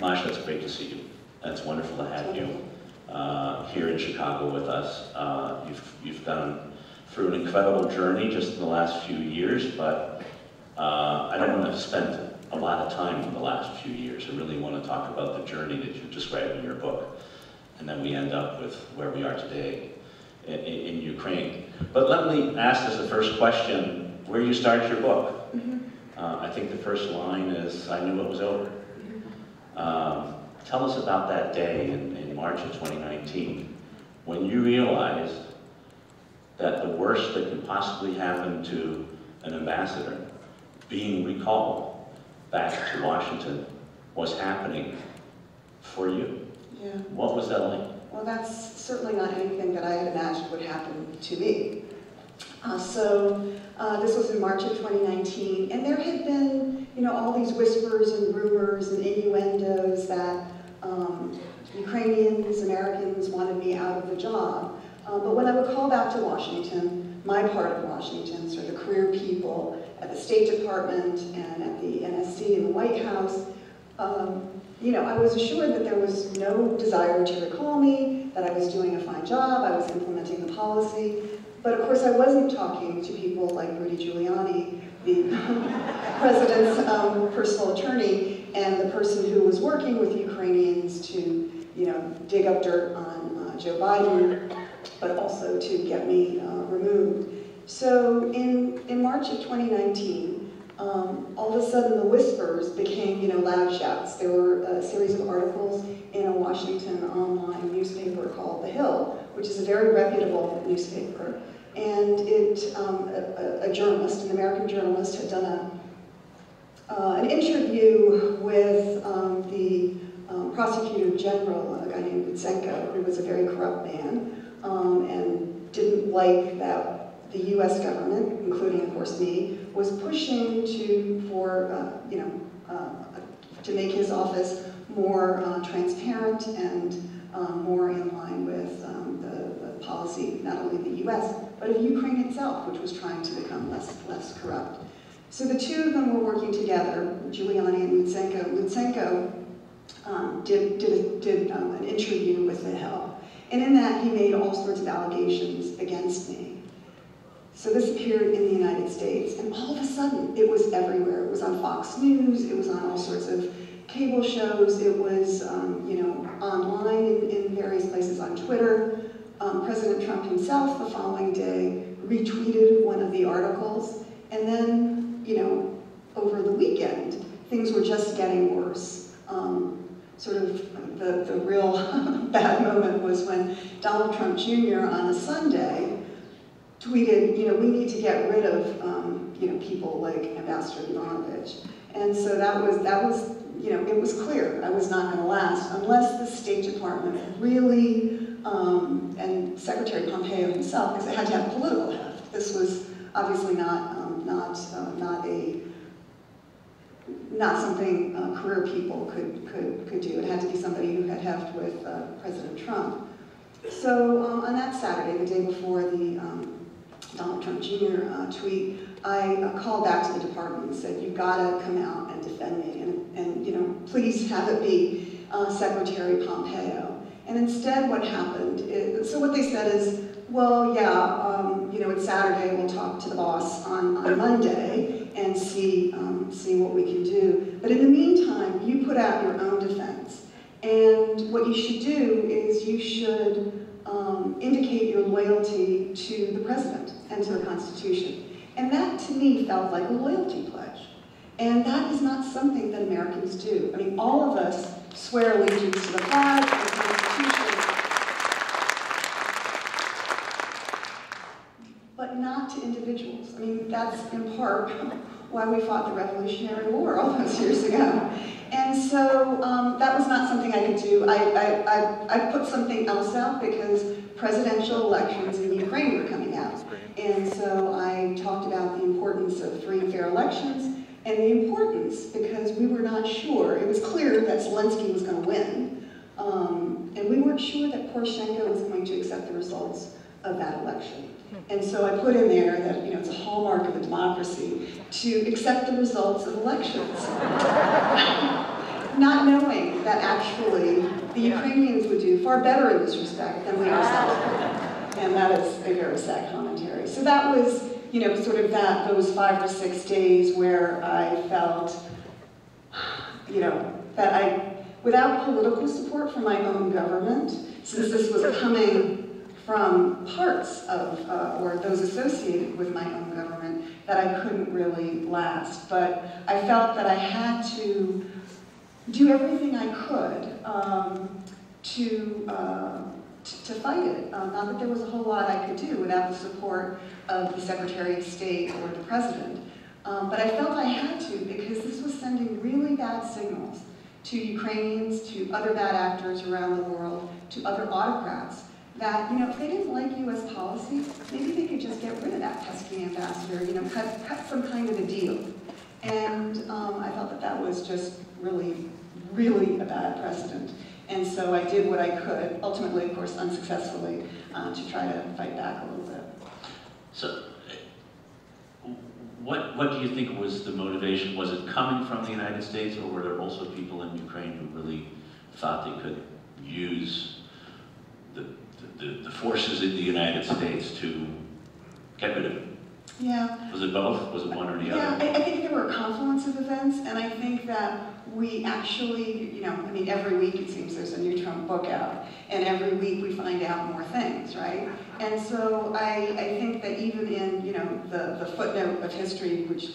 Masha, it's great to see you. It's wonderful to have you here in Chicago with us. You've gone through an incredible journey just in the last few years, but I don't want to spend a lot of time in the last few years. I really want to talk about the journey that you describe in your book, and then we end up with where we are today in Ukraine. But let me ask as the first question, where you start your book. I think the first line is, I knew it was over. Tell us about that day in March of 2019, when you realized that the worst that could possibly happen to an ambassador, being recalled back to Washington, was happening for you. Yeah. What was that like? Well, that's certainly not anything that I had imagined would happen to me. This was in March of 2019, and there had been, you know, all these whispers and rumors and innuendos that Ukrainians, Americans wanted me out of the job. But when I would call back to Washington, my part of Washington, sort of the career people at the State Department and at the NSC and the White House, you know, I was assured that there was no desire to recall me, that I was doing a fine job, I was implementing the policy. But of course I wasn't talking to people like Rudy Giuliani, the president's personal attorney, and the person who was working with Ukrainians to, you know, dig up dirt on Joe Biden, but also to get me removed. So in March of 2019, all of a sudden the whispers became, you know, loud shouts. There were a series of articles in a Washington online newspaper called The Hill, which is a very reputable newspaper. And it, a journalist, an American journalist, had done an interview with the prosecutor general, a guy named Butsenko, who was a very corrupt man and didn't like that the U.S. government, including of course me, was pushing to make his office more transparent and more in line with the policy, not only of the U.S., but of Ukraine itself, which was trying to become less corrupt. So the two of them were working together, Giuliani and Lutsenko. Lutsenko did an interview with The Hill, and in that he made all sorts of allegations against me. So this appeared in the United States, and all of a sudden, it was everywhere. It was on Fox News, it was on all sorts of cable shows, it was online in various places on Twitter. President Trump himself, the following day, retweeted one of the articles, and then, you know, over the weekend, things were just getting worse. Sort of the real bad moment was when Donald Trump Jr. on a Sunday tweeted, you know, we need to get rid of, people like Ambassador Yovanovitch. And so that was, you know, it was clear I was not gonna last unless the State Department really, and Secretary Pompeo himself, because it had to have political heft. This was obviously not something career people could do. It had to be somebody who had heft with President Trump. So on that Saturday, the day before the Donald Trump Jr. Tweet, I called back to the department and said, you've got to come out and defend me, and you know, please have it be Secretary Pompeo. And instead what happened, so what they said is, well, yeah, it's Saturday, we'll talk to the boss on Monday and see what we can do. But in the meantime, you put out your own defense. And what you should do is you should indicate your loyalty to the president and to the Constitution. And that, to me, felt like a loyalty pledge. And that is not something that Americans do. I mean, all of us swear allegiance to the flag, to the Constitution, but not to individuals. I mean, that's in part why we fought the Revolutionary War all those years ago. And so that was not something I could do. I put something else out because presidential elections in Ukraine were coming out. And so I talked about the importance of free and fair elections, and the importance because we were not sure. It was clear that Zelensky was going to win. And we weren't sure that Poroshenko was going to accept the results of that election. And so I put in there that, you know, it's a hallmark of a democracy to accept the results of elections. not knowing that actually the Ukrainians would do far better in this respect than we ourselves would. And that is a very sad commentary. So that was, you know, sort of that, those 5 or 6 days where I felt, you know, that I, without political support from my own government, since this was coming from parts of, or those associated with my own government, that I couldn't really last. But I felt that I had to do everything I could to fight it. Not that there was a whole lot I could do without the support of the Secretary of State or the President. But I felt I had to, because this was sending really bad signals to Ukrainians, to other bad actors around the world, to other autocrats, that, you know, if they didn't like US policy, maybe they could just get rid of that pesky ambassador, you know, cut some kind of a deal. And I felt that that was just really, really a bad precedent. And so I did what I could, ultimately, of course, unsuccessfully, to try to fight back a little bit. So, what do you think was the motivation? Was it coming from the United States, or were there also people in Ukraine who really thought they could use the forces in the United States to get rid of it? Yeah. Was it both? Was it one or the other? Yeah, I think there were a confluence of events, and I think that we actually, you know, I mean, every week it seems there's a new Trump book out, and every week we find out more things, right? And so I think that even in, you know, the footnote of history, which,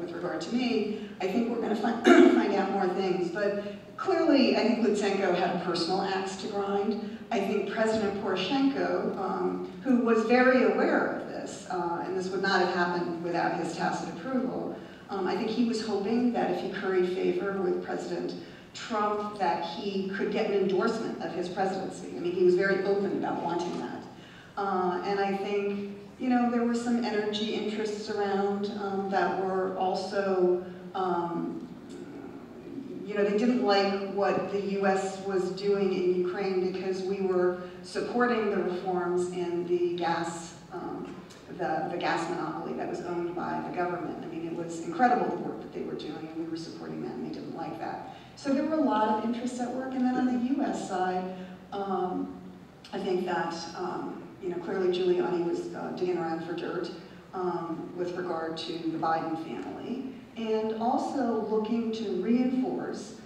with regard to me, I think we're going to find out more things. But clearly, I think Lutsenko had a personal axe to grind. I think President Poroshenko, who was very aware of this, and this would not have happened without his tacit approval, I think he was hoping that if he curried favor with President Trump, that he could get an endorsement of his presidency. I mean, he was very open about wanting that. And I think, you know, there were some energy interests around that were also, you know, they didn't like what the U.S. was doing in Ukraine because we were supporting the reforms in the gas, the gas monopoly that was owned by the government. I mean, it was incredible the work that they were doing, and we were supporting that, and they didn't like that. So there were a lot of interests at work. And then on the U.S. side, I think that, you know, clearly Giuliani was digging around for dirt with regard to the Biden family, and also looking to reinforce,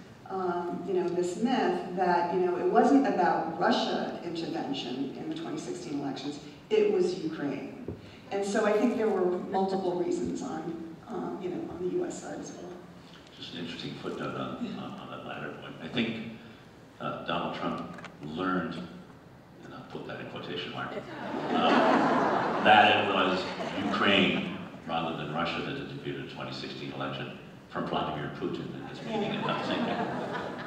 you know, this myth that, you know, it wasn't about Russia intervention in the 2016 elections, it was Ukraine. And so I think there were multiple reasons on, you know, on the U.S. side as well. Just an interesting footnote on that latter point. I think Donald Trump learned, and I'll put that in quotation marks, that it was Ukraine rather than Russia that defeated the 2016 election from Vladimir Putin in his meeting in Helsinki.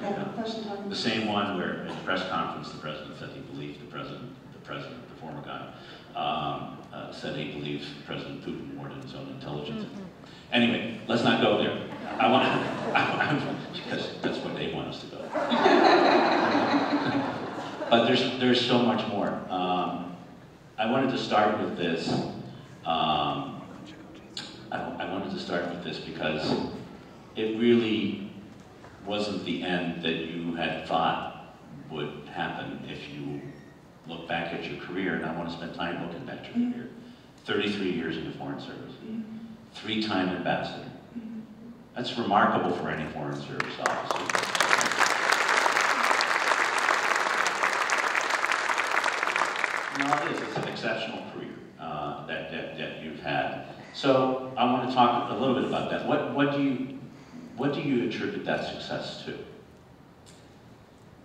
Yeah, the same one where, at the press conference, the president said he believed the former guy, said he believes President Putin more than his own intelligence. Mm-hmm. Anyway, let's not go there. Because that's where they want us to go. But there's so much more. I wanted to start with this. I wanted to start with this because it really wasn't the end that you had thought would happen if you look back at your career, and I want to spend time looking back at your career. 33 years in the Foreign Service, 3-time ambassador. That's remarkable for any Foreign Service officer. No, it is. It's an exceptional career that you've had. So I want to talk a little bit about that. What do you attribute that success to?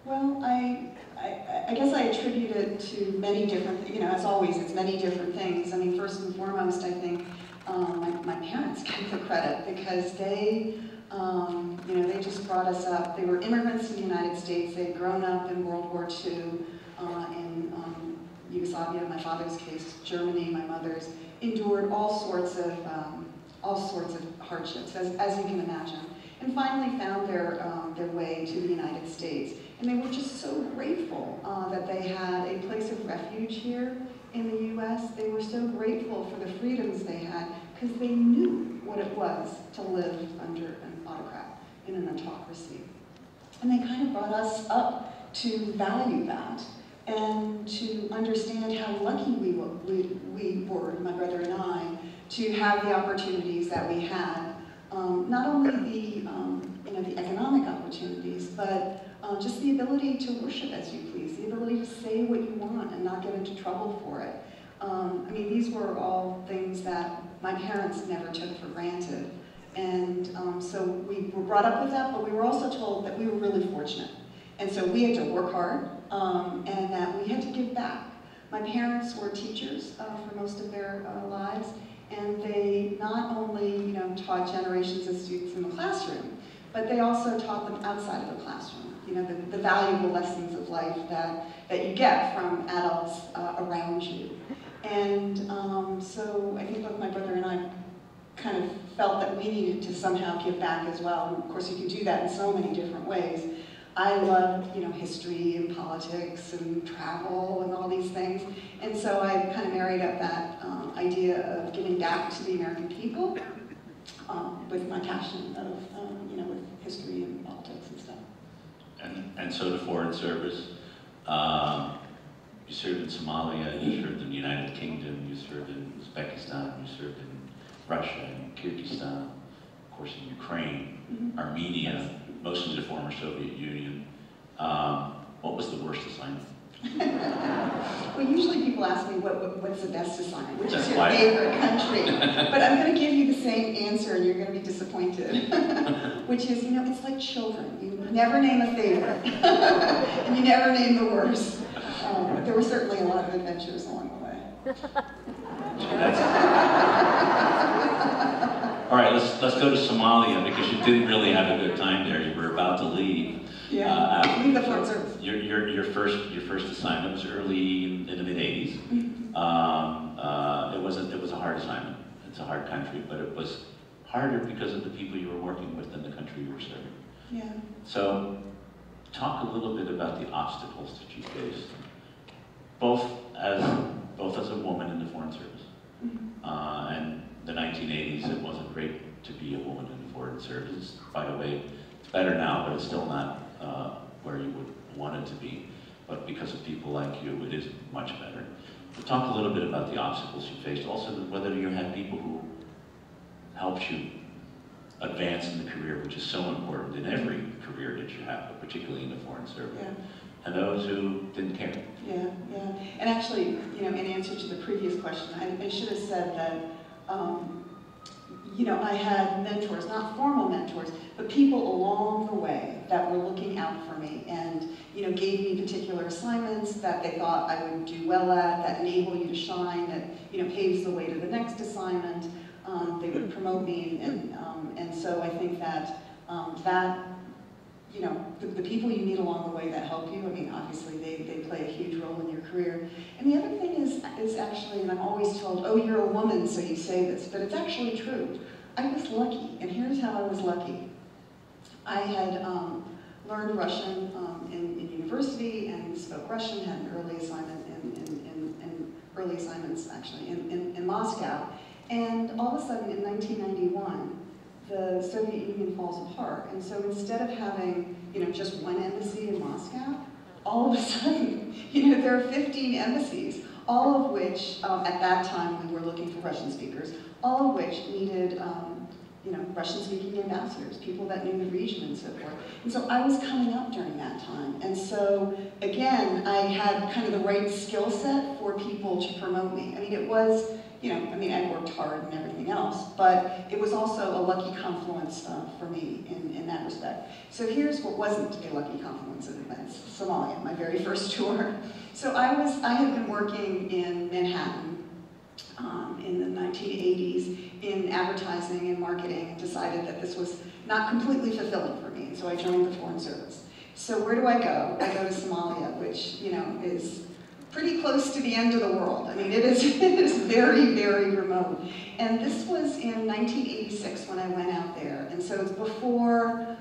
Well, I guess I attribute it to many different, you know, as always, it's many different things. I mean, first and foremost, I think my parents get the credit because they, you know, they just brought us up. They were immigrants to the United States. They'd grown up in World War II, in Yugoslavia, my father's case, Germany, my mother's, endured all sorts of hardships, as you can imagine, and finally found their way to the United States. And they were just so grateful that they had a place of refuge here in the U.S. They were so grateful for the freedoms they had because they knew what it was to live under an autocrat in an autocracy. And they kind of brought us up to value that and to understand how lucky we were, my brother and I, to have the opportunities that we had. Not only the economic opportunities, but just the ability to worship as you please, the ability to say what you want and not get into trouble for it. I mean, these were all things that my parents never took for granted. And so we were brought up with that, but we were also told that we were really fortunate. And so we had to work hard and that we had to give back. My parents were teachers for most of their lives, and they not only taught generations of students in the classroom, but they also taught them outside of the classroom, the valuable lessons of life that you get from adults around you. And so I think both my brother and I kind of felt that we needed to somehow give back as well. And of course, you can do that in so many different ways. I loved history and politics and travel and all these things. And so I kind of married up that idea of giving back to the American people with my passion of with history and politics and stuff. And so the foreign service. You served in Somalia, you served in the United Kingdom, you served in Uzbekistan, you served in Russia, and Kyrgyzstan, of course in Ukraine, Armenia, most of the former Soviet Union. What was the worst assignment? Well, usually people ask me what's the best assignment, which is your favorite country. But I'm going to give you the same answer, and you're going to be disappointed. Which is, it's like children. You never name a favorite, and you never name the worst. But there were certainly a lot of adventures along the way. All right, let's go to Somalia, because you didn't really have a good time there. You were about to leave. Yeah, leave the foreign service. Your first assignment was early in the mid '80s. Mm-hmm. It was a hard assignment. It's a hard country, but it was harder because of the people you were working with and the country you were serving. Yeah. So, talk a little bit about the obstacles that you faced, both as a woman in the foreign service. Mm-hmm. And the 1980s, it wasn't great to be a woman in the foreign service. By the way, it's better now, but it's still not where you would want it to be. But because of people like you, it is much better. But talk a little bit about the obstacles you faced, also whether you had people who helped you advance in the career, which is so important in every career that you have, but particularly in the foreign service. Yeah. And those who didn't care. Yeah, yeah. And actually, in answer to the previous question, I should have said that, I had mentors, not formal mentors, but people along the way that were looking out for me and, gave me particular assignments that they thought I would do well at, that enable you to shine, that, paves the way to the next assignment. They would promote me, and so I think that, the people you meet along the way that help you, I mean, obviously they play a huge role in your career. And the other thing is actually, and I'm always told, oh, you're a woman, so you say this, but it's actually true. I was lucky, and here's how I was lucky. I had learned Russian in university and spoke Russian, had an early assignment in Moscow. And all of a sudden, in 1991, the Soviet Union falls apart. And so instead of having, just one embassy in Moscow, all of a sudden, there are 15 embassies, all of which, at that time, we were looking for Russian speakers, all of which needed, Russian-speaking ambassadors, people that knew the region and so forth. And so I was coming up during that time. And so, again, I had kind of the right skill set for people to promote me. I mean, it was, I worked hard and everything else, but it was also a lucky confluence for me in that respect. So here's what wasn't a lucky confluence of events: Somalia, my very first tour. So I had been working in Manhattan in the 1980s in advertising and marketing, and decided that this was not completely fulfilling for me, and so I joined the Foreign Service. So where do I go? I go to Somalia, which is pretty close to the end of the world. I mean, it is very, very remote. And this was in 1986 when I went out there. And so it's before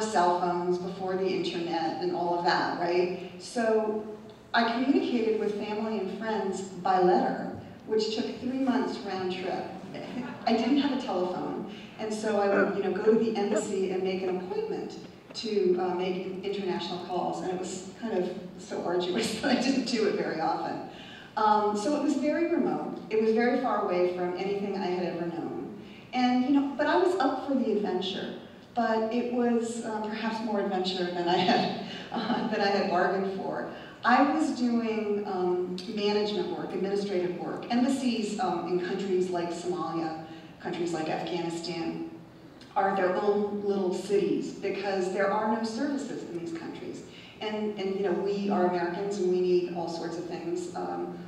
cell phones, before the internet and all of that, right? So I communicated with family and friends by letter, which took 3 months round trip. I didn't have a telephone. And so I would, go to the embassy and make an appointment. to make international calls, and it was kind of so arduous that I didn't do it very often. So it was very remote. It was very far away from anything I had ever known. And, you know, but I was up for the adventure. But it was perhaps more adventure than I had bargained for. I was doing management work, administrative work, embassies in countries like Somalia, countries like Afghanistan, are their own little cities because there are no services in these countries. And you know, we are Americans and we need all sorts of things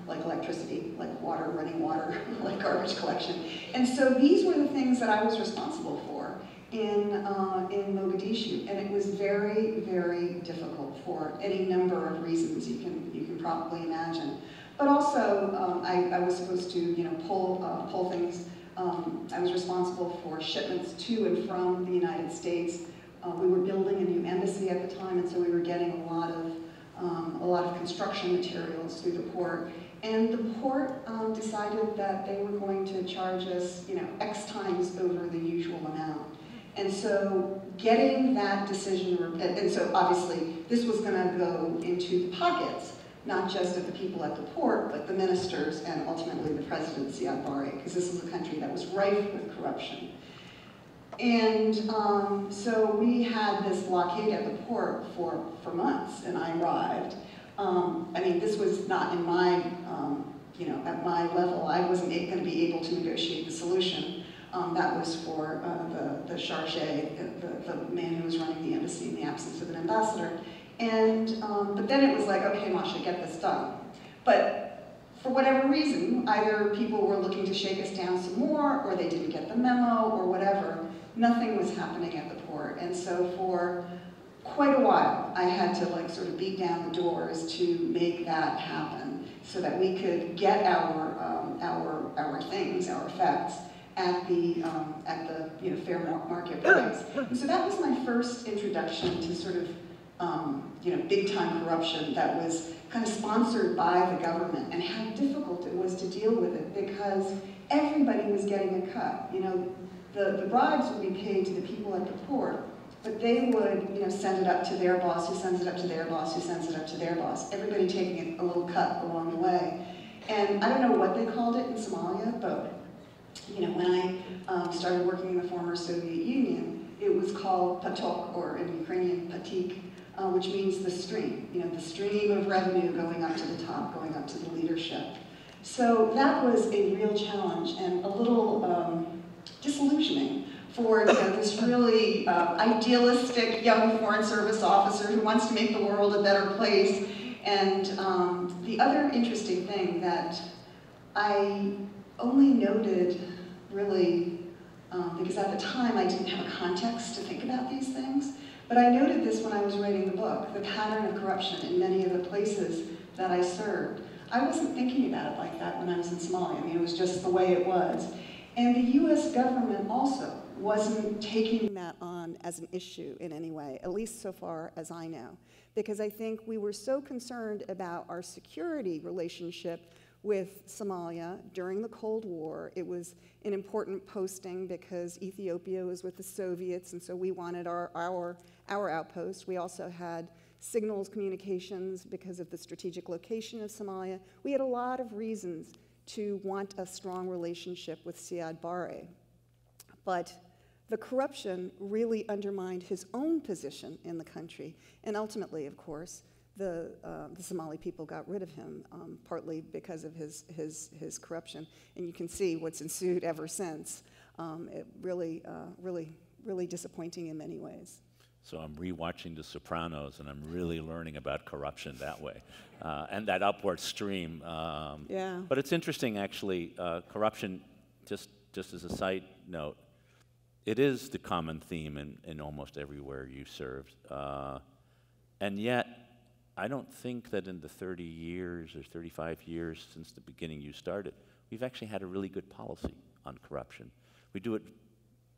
like electricity, like water, running water, like garbage collection. And so these were the things that I was responsible for in Mogadishu. And it was very, very difficult for any number of reasons you can probably imagine. But also I was supposed to, you know, pull things. I was responsible for shipments to and from the United States. We were building a new embassy at the time, and so we were getting a lot of construction materials through the port. And the port decided that they were going to charge us, you know, X times over the usual amount. And so getting that decision, and so obviously this was going to go into the pockets, not just of the people at the port, but the ministers and ultimately the presidency on Bahrain, because this was a country that was rife with corruption. And so we had this blockade at the port for months, and I arrived. I mean, this was not in my, you know, at my level. I wasn't going to be able to negotiate the solution. That was for the charge, the man who was running the embassy in the absence of an ambassador. And, but then it was like, okay, Masha, get this done. But for whatever reason, either people were looking to shake us down some more, or they didn't get the memo, or whatever. Nothing was happening at the port. And so for quite a while, I had to like sort of beat down the doors to make that happen so that we could get our things, our effects, at the, you know, fair market price. So that was my first introduction to sort of you know, big-time corruption that was kind of sponsored by the government, and how difficult it was to deal with it because everybody was getting a cut. You know, the bribes would be paid to the people at the port, but they would, you know, send it up to their boss, who sends it up to their boss, who sends it up to their boss, everybody taking a little cut along the way. And I don't know what they called it in Somalia, but, you know, when I started working in the former Soviet Union, it was called patok, or in Ukrainian, patik, which means the stream, you know, the stream of revenue going up to the top, going up to the leadership. So that was a real challenge and a little disillusioning for, you know, this really idealistic young Foreign Service officer who wants to make the world a better place. And the other interesting thing that I only noted really, because at the time I didn't have a context to think about these things, but I noted this when I was writing the book, the pattern of corruption in many of the places that I served. I wasn't thinking about it like that when I was in Somalia. I mean, it was just the way it was. And the US government also wasn't taking that on as an issue in any way, at least so far as I know. Because I think we were so concerned about our security relationship with Somalia during the Cold War. It was an important posting because Ethiopia was with the Soviets, and so we wanted our outpost. We also had signals communications because of the strategic location of Somalia. We had a lot of reasons to want a strong relationship with Siad Barre. But the corruption really undermined his own position in the country, and ultimately, of course, the Somali people got rid of him, partly because of his corruption. And you can see what's ensued ever since. It really, really disappointing in many ways. So I'm re-watching The Sopranos, and I'm really learning about corruption that way. And that upward stream. Yeah. But it's interesting, actually, corruption, just as a side note, it is the common theme in almost everywhere you served. And yet, I don't think that in the 30 years or 35 years since the beginning you started, we've actually had a really good policy on corruption. We do it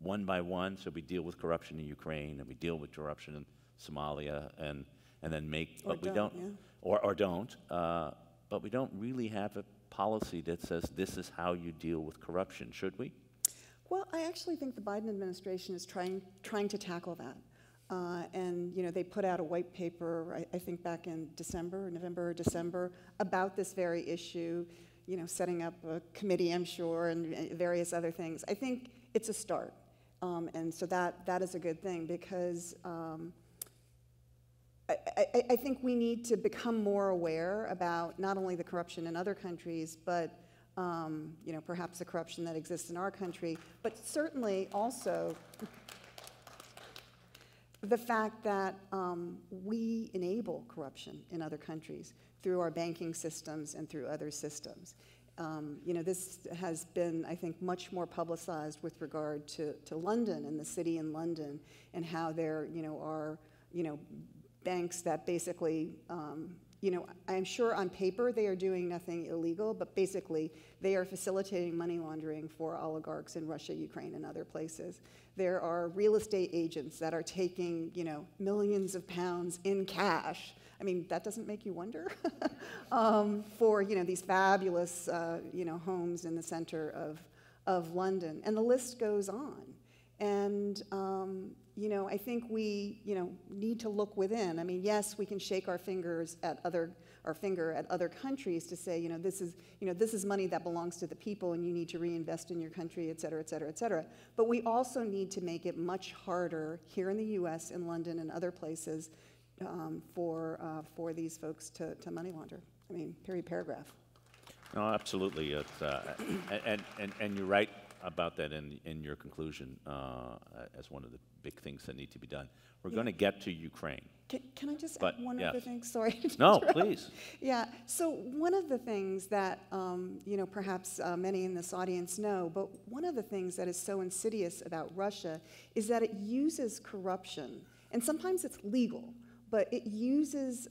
one by one, so we deal with corruption in Ukraine, and we deal with corruption in Somalia, and then make, but we don't, yeah. Or don't, but we don't really have a policy that says this is how you deal with corruption, should we? Well, I actually think the Biden administration is trying to tackle that. And they put out a white paper, I think back in December, November or December, about this very issue, setting up a committee, I'm sure, and various other things. I think it's a start. And so that is a good thing, because I think we need to become more aware about not only the corruption in other countries, but perhaps the corruption that exists in our country, but certainly also the fact that we enable corruption in other countries through our banking systems and through other systems. This has been, I think, much more publicized with regard to London and the city in London, and how there are banks that basically, I'm sure on paper they are doing nothing illegal, but basically they are facilitating money laundering for oligarchs in Russia, Ukraine, and other places. There are real estate agents that are taking, millions of pounds in cash. I mean, that doesn't make you wonder for, these fabulous, homes in the center of London. And the list goes on. And, I think we, need to look within. I mean, yes, we can shake our fingers at other countries to say, this is money that belongs to the people, and you need to reinvest in your country, et cetera, et cetera, et cetera. But we also need to make it much harder here in the U.S., in London, and other places for these folks to money launder. I mean, period, paragraph. No, absolutely. It's, and you're right about that in your conclusion as one of the big things that need to be done. We're going to get to Ukraine. Can I just add one other thing? Sorry. No, please. Yeah. So one of the things that, perhaps many in this audience know, but one of the things that is so insidious about Russia is that it uses corruption, and sometimes it's legal, but it uses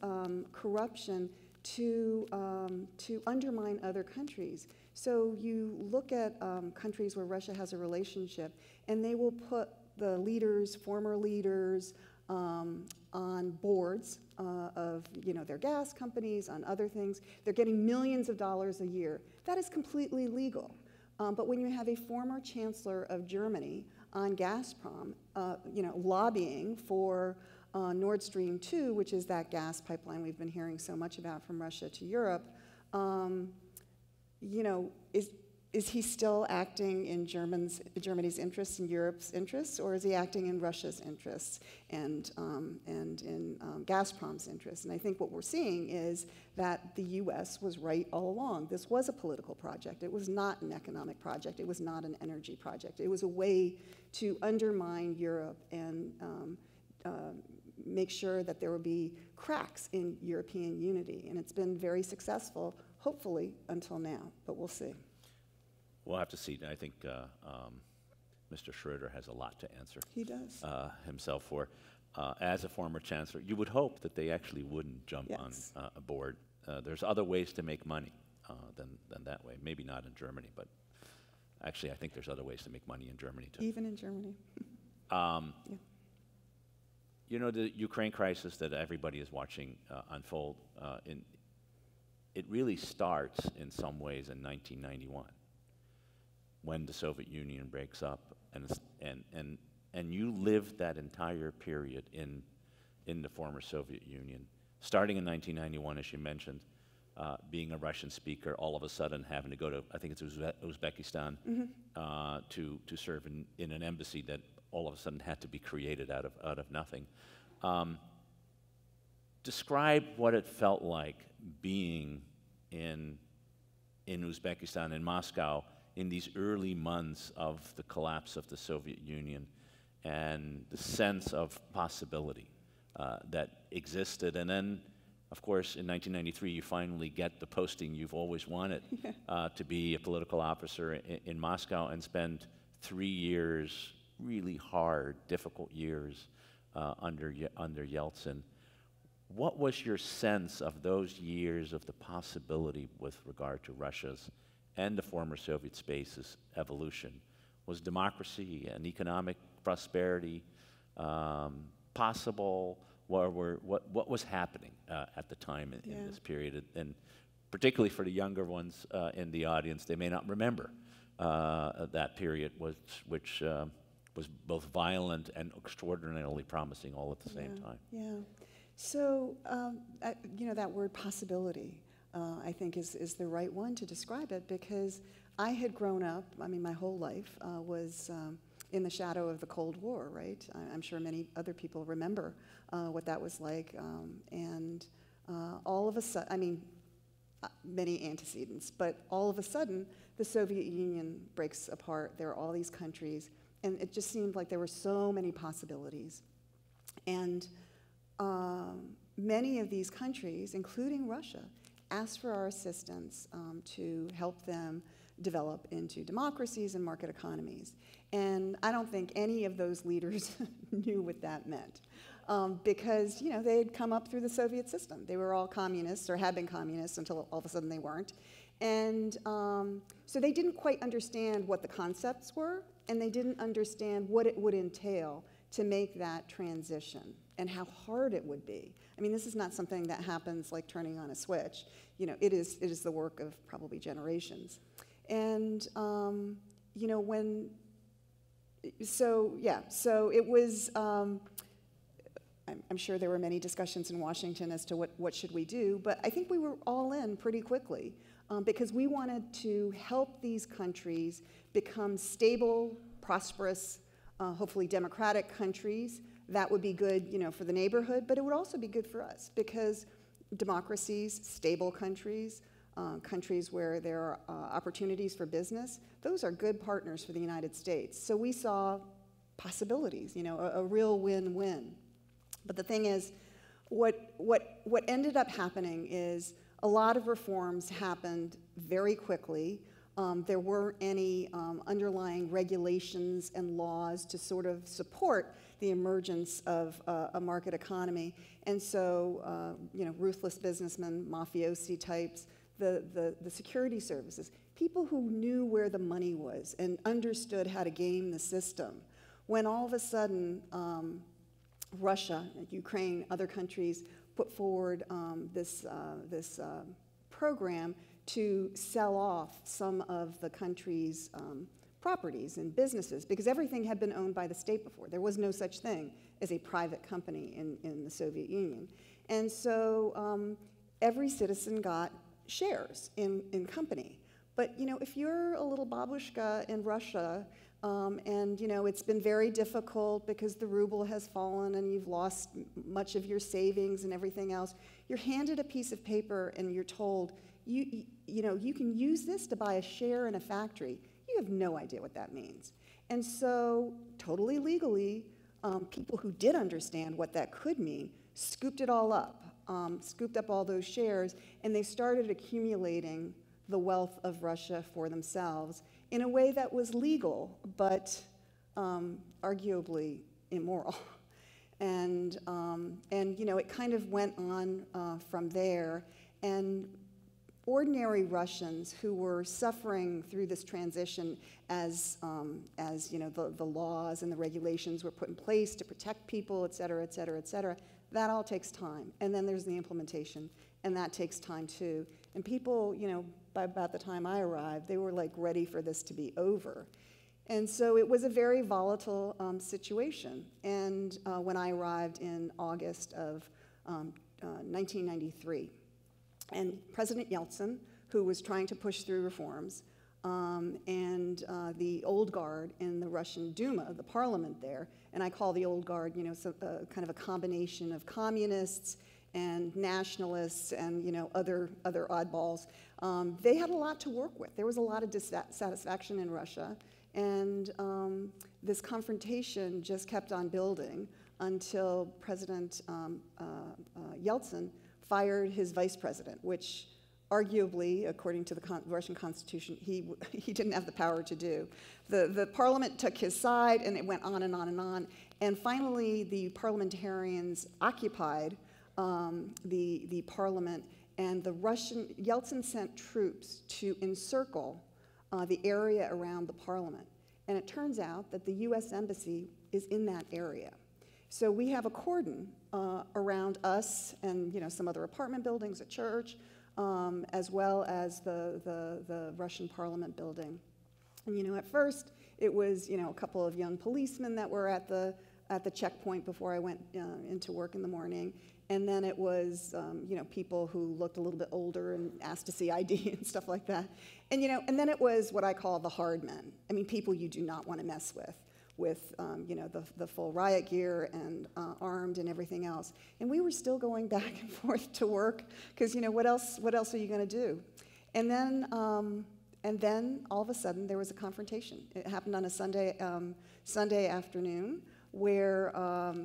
corruption to undermine other countries. So you look at countries where Russia has a relationship, and they will put the leaders, former leaders, on boards of their gas companies, on other things. They're getting millions of dollars a year. That is completely legal. But when you have a former chancellor of Germany on Gazprom, lobbying for Nord Stream 2, which is that gas pipeline we've been hearing so much about from Russia to Europe, is he still acting in Germany's interests and Europe's interests, or is he acting in Russia's interests and in Gazprom's interests? And I think what we're seeing is that the U.S. was right all along. This was a political project. It was not an economic project. It was not an energy project. It was a way to undermine Europe and make sure that there would be cracks in European unity. And it's been very successful, hopefully, until now, but we'll see. We'll have to see. I think Mr. Schroeder has a lot to answer. He does. Himself for. As a former chancellor, you would hope that they actually wouldn't jump on a board. There's other ways to make money than that way. Maybe not in Germany, but actually I think there's other ways to make money in Germany too. Even in Germany. Yeah. The Ukraine crisis that everybody is watching unfold, it really starts in some ways in 1991. When the Soviet Union breaks up, and you lived that entire period in the former Soviet Union, starting in 1991, as you mentioned, being a Russian speaker, all of a sudden having to go to, I think it's Uzbekistan, to serve in an embassy that all of a sudden had to be created out of nothing. Describe what it felt like being in Uzbekistan, in Moscow, in these early months of the collapse of the Soviet Union, and the sense of possibility that existed. And then, of course, in 1993, you finally get the posting you've always wanted, to be a political officer in Moscow, and spend 3 years, really hard, difficult years under Yeltsin. What was your sense of those years of the possibility with regard to Russia's and the former Soviet space's evolution? Was democracy and economic prosperity possible? What was happening at the time in this period? And particularly for the younger ones in the audience, they may not remember that period, which was both violent and extraordinarily promising all at the same time. Yeah. So, you know, that word possibility, I think is the right one to describe it, because I had grown up, I mean, my whole life was in the shadow of the Cold War, right? I'm sure many other people remember what that was like. All of a sudden, I mean, many antecedents, but all of a sudden, the Soviet Union breaks apart. There are all these countries, and it just seemed like there were so many possibilities. And many of these countries, including Russia, asked for our assistance to help them develop into democracies and market economies. And I don't think any of those leaders knew what that meant. Because, you know, they had come up through the Soviet system. They were all communists, or had been communists until all of a sudden they weren't. And so they didn't quite understand what the concepts were, and they didn't understand what it would entail to make that transition and how hard it would be. I mean, this is not something that happens like turning on a switch. You know, it is the work of probably generations. And, you know, when, so, yeah, so it was, I'm sure there were many discussions in Washington as to what should we do, but I think we were all in pretty quickly because we wanted to help these countries become stable, prosperous, hopefully democratic countries. That would be good, you know, for the neighborhood, but it would also be good for us, because democracies, stable countries, countries where there are opportunities for business, those are good partners for the United States. So we saw possibilities, you know, a real win-win. But the thing is, what ended up happening is a lot of reforms happened very quickly. There weren't any underlying regulations and laws to sort of support the emergence of a market economy. And so, you know, ruthless businessmen, mafiosi types, the security services, people who knew where the money was and understood how to game the system, when all of a sudden, Russia, Ukraine, other countries put forward this program to sell off some of the country's properties and businesses, because everything had been owned by the state before. There was no such thing as a private company in the Soviet Union. And so every citizen got shares in company. But, you know, if you're a little babushka in Russia, and, you know, it's been very difficult because the ruble has fallen and you've lost much of your savings and everything else, you're handed a piece of paper and you're told, you know, you can use this to buy a share in a factory. You have no idea what that means. And so, totally legally, people who did understand what that could mean scooped it all up, scooped up all those shares, and they started accumulating the wealth of Russia for themselves, in a way that was legal, but arguably immoral. And you know, it kind of went on from there. And ordinary Russians who were suffering through this transition as you know, the laws and the regulations were put in place to protect people, et cetera, et cetera, et cetera, that all takes time. And then there's the implementation, and that takes time too. And people, you know, by about the time I arrived, they were like ready for this to be over. And so it was a very volatile situation. And when I arrived in August of 1993, and President Yeltsin, who was trying to push through reforms, and the old guard in the Russian Duma, the parliament there, and I call the old guard, you know, so, kind of a combination of communists and nationalists and, you know, other oddballs. They had a lot to work with. There was a lot of dissatisfaction in Russia, and this confrontation just kept on building until President Yeltsin fired his vice president, which arguably, according to the Russian Constitution, he didn't have the power to do. The parliament took his side, and it went on and on and on, and finally the parliamentarians occupied the parliament, and the Russian, Yeltsin sent troops to encircle the area around the parliament. And it turns out that the US Embassy is in that area. So we have a cordon around us and, you know, some other apartment buildings, a church, as well as the Russian parliament building. And, you know, at first It was, you know, a couple of young policemen that were at the checkpoint before I went into work in the morning. And then it was, you know, people who looked a little bit older and asked to see ID and stuff like that. And, you know, and then it was what I call the hard men. I mean, people you do not want to mess with you know, the full riot gear and armed and everything else. And we were still going back and forth to work because, you know, what else are you going to do? And then all of a sudden there was a confrontation. It happened on a Sunday afternoon where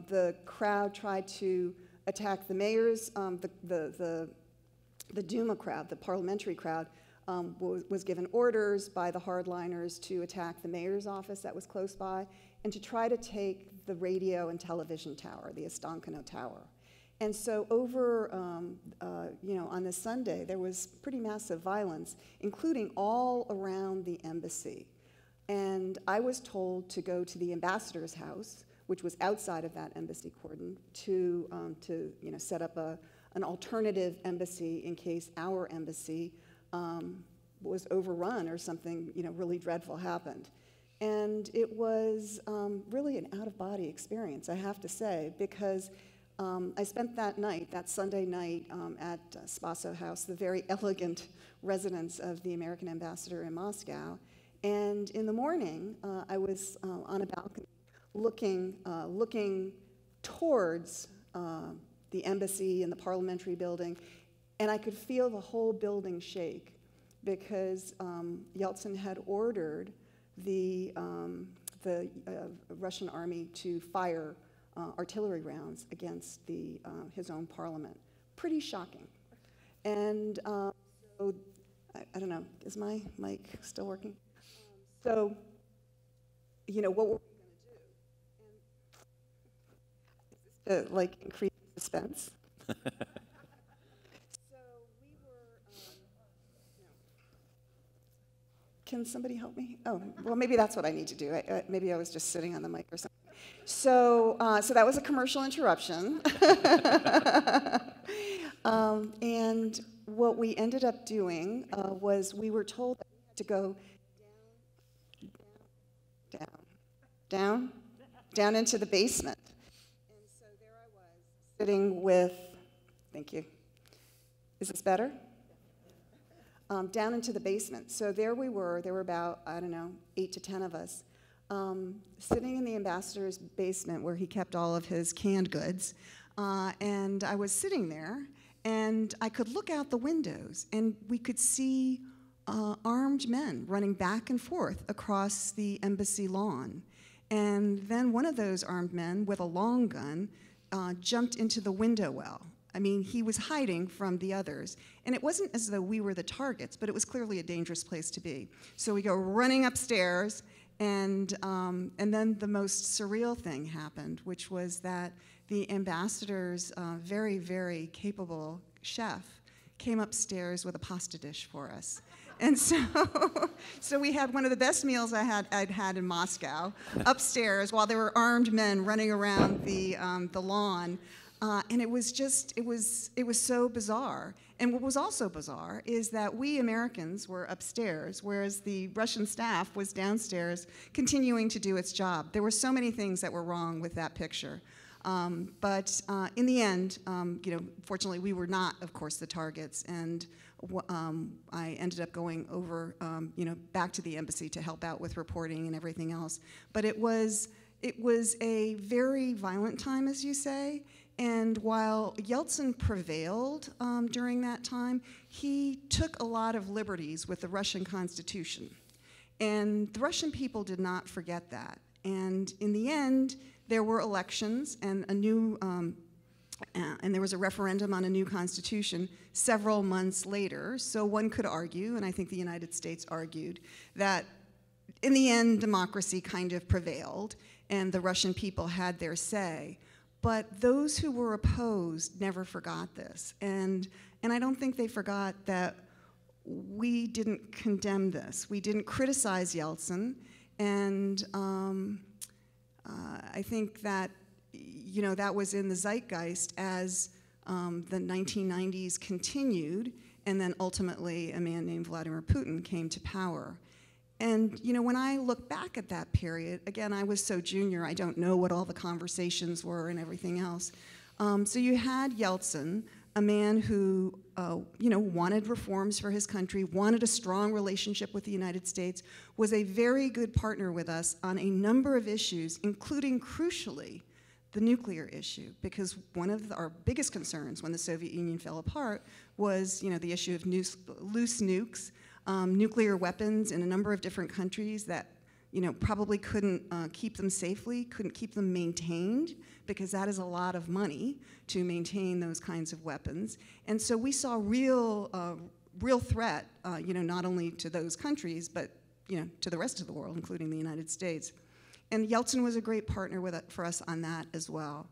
the crowd tried to attack the mayors. The Duma crowd, the parliamentary crowd, was given orders by the hardliners to attack the mayor's office that was close by and to try to take the radio and television tower, the Istankino Tower. And so over, you know, on this Sunday, there was pretty massive violence, including all around the embassy. And I was told to go to the ambassador's house, which was outside of that embassy cordon, to you know, set up an alternative embassy in case our embassy was overrun or something, you know, really dreadful happened. And it was really an out-of-body experience, I have to say, because I spent that night, that Sunday night, at Spaso House, the very elegant residence of the American ambassador in Moscow. And in the morning, I was on a balcony looking towards the embassy and the parliamentary building, and I could feel the whole building shake because Yeltsin had ordered the Russian army to fire artillery rounds against his own parliament. Pretty shocking. And so, I don't know, is my mic still working? So, you know, what were like increase suspense. So we were, can somebody help me? Oh, well, maybe that's what I need to do. Maybe I was just sitting on the mic or something. So, so that was a commercial interruption. And what we ended up doing was we were told that we had to go down into the basement. Sitting with, thank you, is this better? Down into the basement. So there we were, there were about, I don't know, 8 to 10 of us, sitting in the ambassador's basement where he kept all of his canned goods. And I was sitting there, and I could look out the windows, and we could see armed men running back and forth across the embassy lawn. And then one of those armed men with a long gun jumped into the window well. I mean, he was hiding from the others. And it wasn't as though we were the targets, but it was clearly a dangerous place to be. So we go running upstairs, and then the most surreal thing happened, which was that the ambassador's very, very capable chef came upstairs with a pasta dish for us. And so, so we had one of the best meals I'd had in Moscow upstairs while there were armed men running around the lawn, and it was just it was so bizarre. And what was also bizarre is that we Americans were upstairs, whereas the Russian staff was downstairs continuing to do its job. There were so many things that were wrong with that picture. But in the end, you know, fortunately, we were not, of course, the targets, and I ended up going over, you know, back to the embassy to help out with reporting and everything else. But it was a very violent time, as you say, and while Yeltsin prevailed during that time, he took a lot of liberties with the Russian Constitution, and the Russian people did not forget that. And in the end, there were elections and a new, and there was a referendum on a new constitution several months later. So one could argue, and I think the United States argued, that in the end, democracy kind of prevailed and the Russian people had their say. But those who were opposed never forgot this. And I don't think they forgot that we didn't condemn this. We didn't criticize Yeltsin. And I think that, you know, that was in the zeitgeist as the 1990s continued, and then ultimately a man named Vladimir Putin came to power. And you know, when I look back at that period, again, I was so junior, I don't know what all the conversations were and everything else. So you had Yeltsin, a man who you know, wanted reforms for his country, wanted a strong relationship with the United States, was a very good partner with us on a number of issues, including, crucially, the nuclear issue, because one of our biggest concerns when the Soviet Union fell apart was, you know, the issue of loose nukes, nuclear weapons in a number of different countries that, you know, probably couldn't keep them safely, couldn't keep them maintained, because that is a lot of money to maintain those kinds of weapons. And so we saw real threat, you know, not only to those countries, but, you know, to the rest of the world, including the United States. And Yeltsin was a great partner for us on that as well.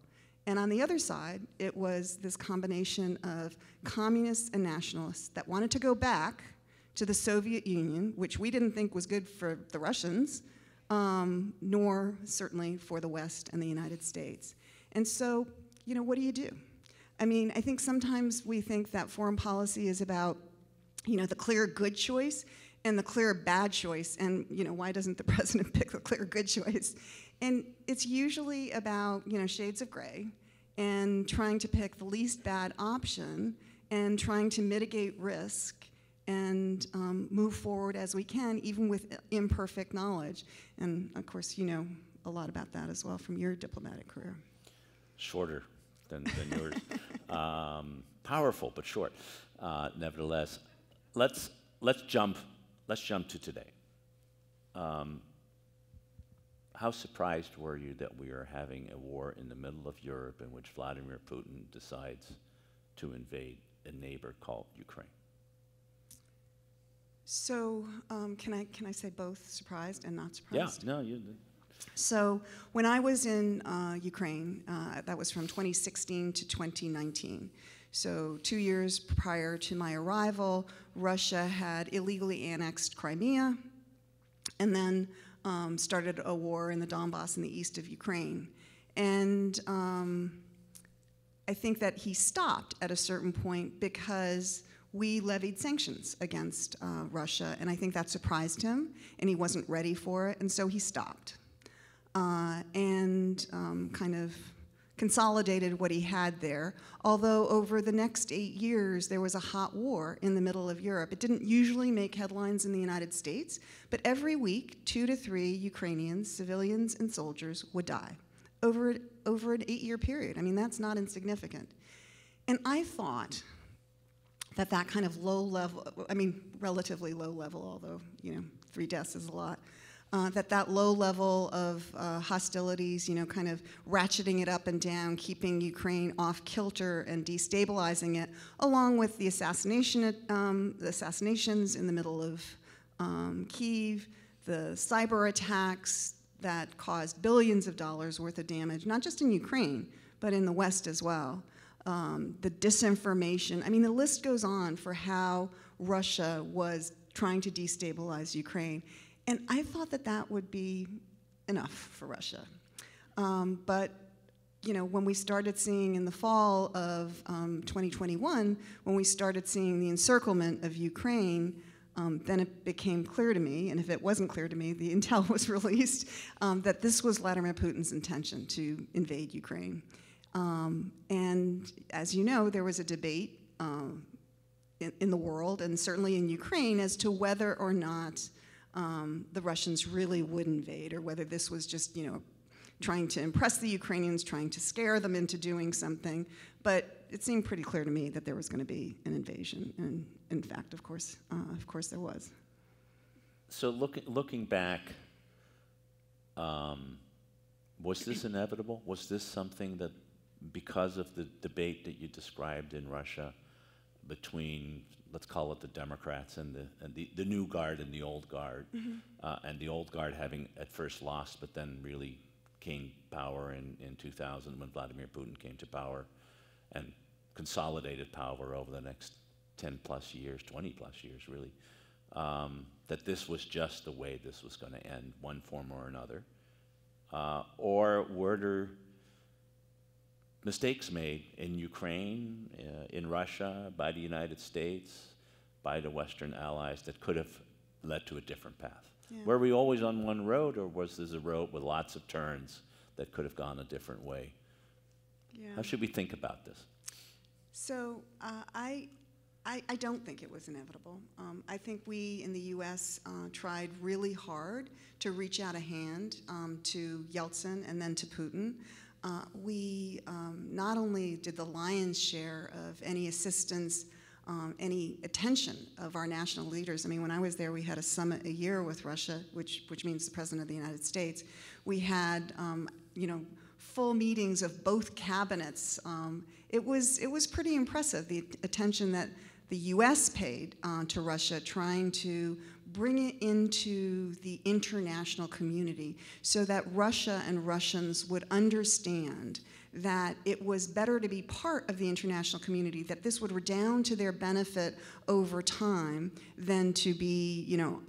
And on the other side, it was this combination of communists and nationalists that wanted to go back to the Soviet Union, which we didn't think was good for the Russians, nor certainly for the West and the United States. And so, you know, what do you do? I mean, I think sometimes we think that foreign policy is about, you know, the clear good choice and the clear bad choice, and you know, why doesn't the president pick the clear good choice? And it's usually about, you know, shades of gray and trying to pick the least bad option and trying to mitigate risk and move forward as we can, even with imperfect knowledge. And of course, you know a lot about that as well from your diplomatic career. Shorter than yours. Powerful, but short, nevertheless. Let's jump to today. How surprised were you that we are having a war in the middle of Europe in which Vladimir Putin decides to invade a neighbor called Ukraine? So can I say both surprised and not surprised? Yeah, no, you did. So when I was in Ukraine, that was from 2016 to 2019. So 2 years prior to my arrival, Russia had illegally annexed Crimea and then started a war in the Donbas in the east of Ukraine. And I think that he stopped at a certain point because we levied sanctions against Russia, and I think that surprised him, and he wasn't ready for it, and so he stopped and kind of consolidated what he had there, although over the next 8 years, there was a hot war in the middle of Europe. It didn't usually make headlines in the United States, but every week, 2 to 3 Ukrainians, civilians and soldiers, would die over an 8-year period. I mean, that's not insignificant. And I thought that that kind of low level, I mean, relatively low level, although, you know, 3 deaths is a lot, that low level of hostilities, you know, kind of ratcheting it up and down, keeping Ukraine off kilter and destabilizing it, along with the assassinations in the middle of Kyiv, the cyber attacks that caused billions of dollars worth of damage, not just in Ukraine, but in the West as well. The disinformation, I mean, the list goes on for how Russia was trying to destabilize Ukraine. And I thought that that would be enough for Russia. But you know, when we started seeing in the fall of 2021, when we started seeing the encirclement of Ukraine, then it became clear to me, and if it wasn't clear to me, the intel was released, that this was Vladimir Putin's intention to invade Ukraine. And as you know, there was a debate in the world, and certainly in Ukraine, as to whether or not the Russians really would invade, or whether this was just, you know, trying to impress the Ukrainians, trying to scare them into doing something. But it seemed pretty clear to me that there was going to be an invasion, and in fact, of course, there was. So looking back, was this inevitable? Was this something that, because of the debate that you described in Russia between, let's call it, the Democrats and the new guard and the old guard, mm-hmm. And the old guard having at first lost, but then really gained power in 2000 when Vladimir Putin came to power and consolidated power over the next 10 plus years, 20 plus years really, that this was just the way this was going to end, one form or another? Or were there mistakes made in Ukraine, in Russia, by the United States, by the Western allies that could have led to a different path? Yeah. Were we always on one road, or was this a road with lots of turns that could have gone a different way? Yeah. How should we think about this? So I don't think it was inevitable. I think we in the US tried really hard to reach out a hand to Yeltsin and then to Putin. We not only did the lion's share of any assistance, any attention of our national leaders. I mean, when I was there, we had a summit a year with Russia, which means the President of the United States. We had, you know, full meetings of both cabinets. It was pretty impressive, the attention that the U.S. paid to Russia, trying to bring it into the international community so that Russia and Russians would understand that it was better to be part of the international community, that this would redound to their benefit over time than to be, you know,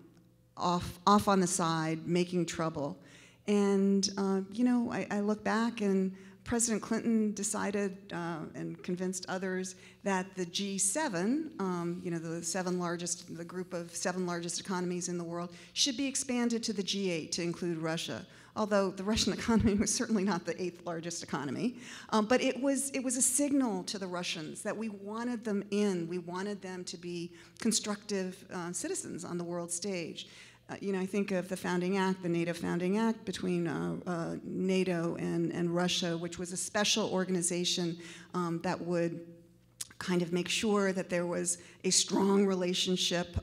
off on the side, making trouble. And, you know, I look back, and President Clinton decided and convinced others that the G7, you know, the group of 7 largest economies in the world, should be expanded to the G8 to include Russia. Although the Russian economy was certainly not the 8th largest economy, but it was a signal to the Russians that we wanted them in. We wanted them to be constructive citizens on the world stage. You know, I think of the Founding Act, the NATO Founding Act between NATO and Russia, which was a special organization that would kind of make sure that there was a strong relationship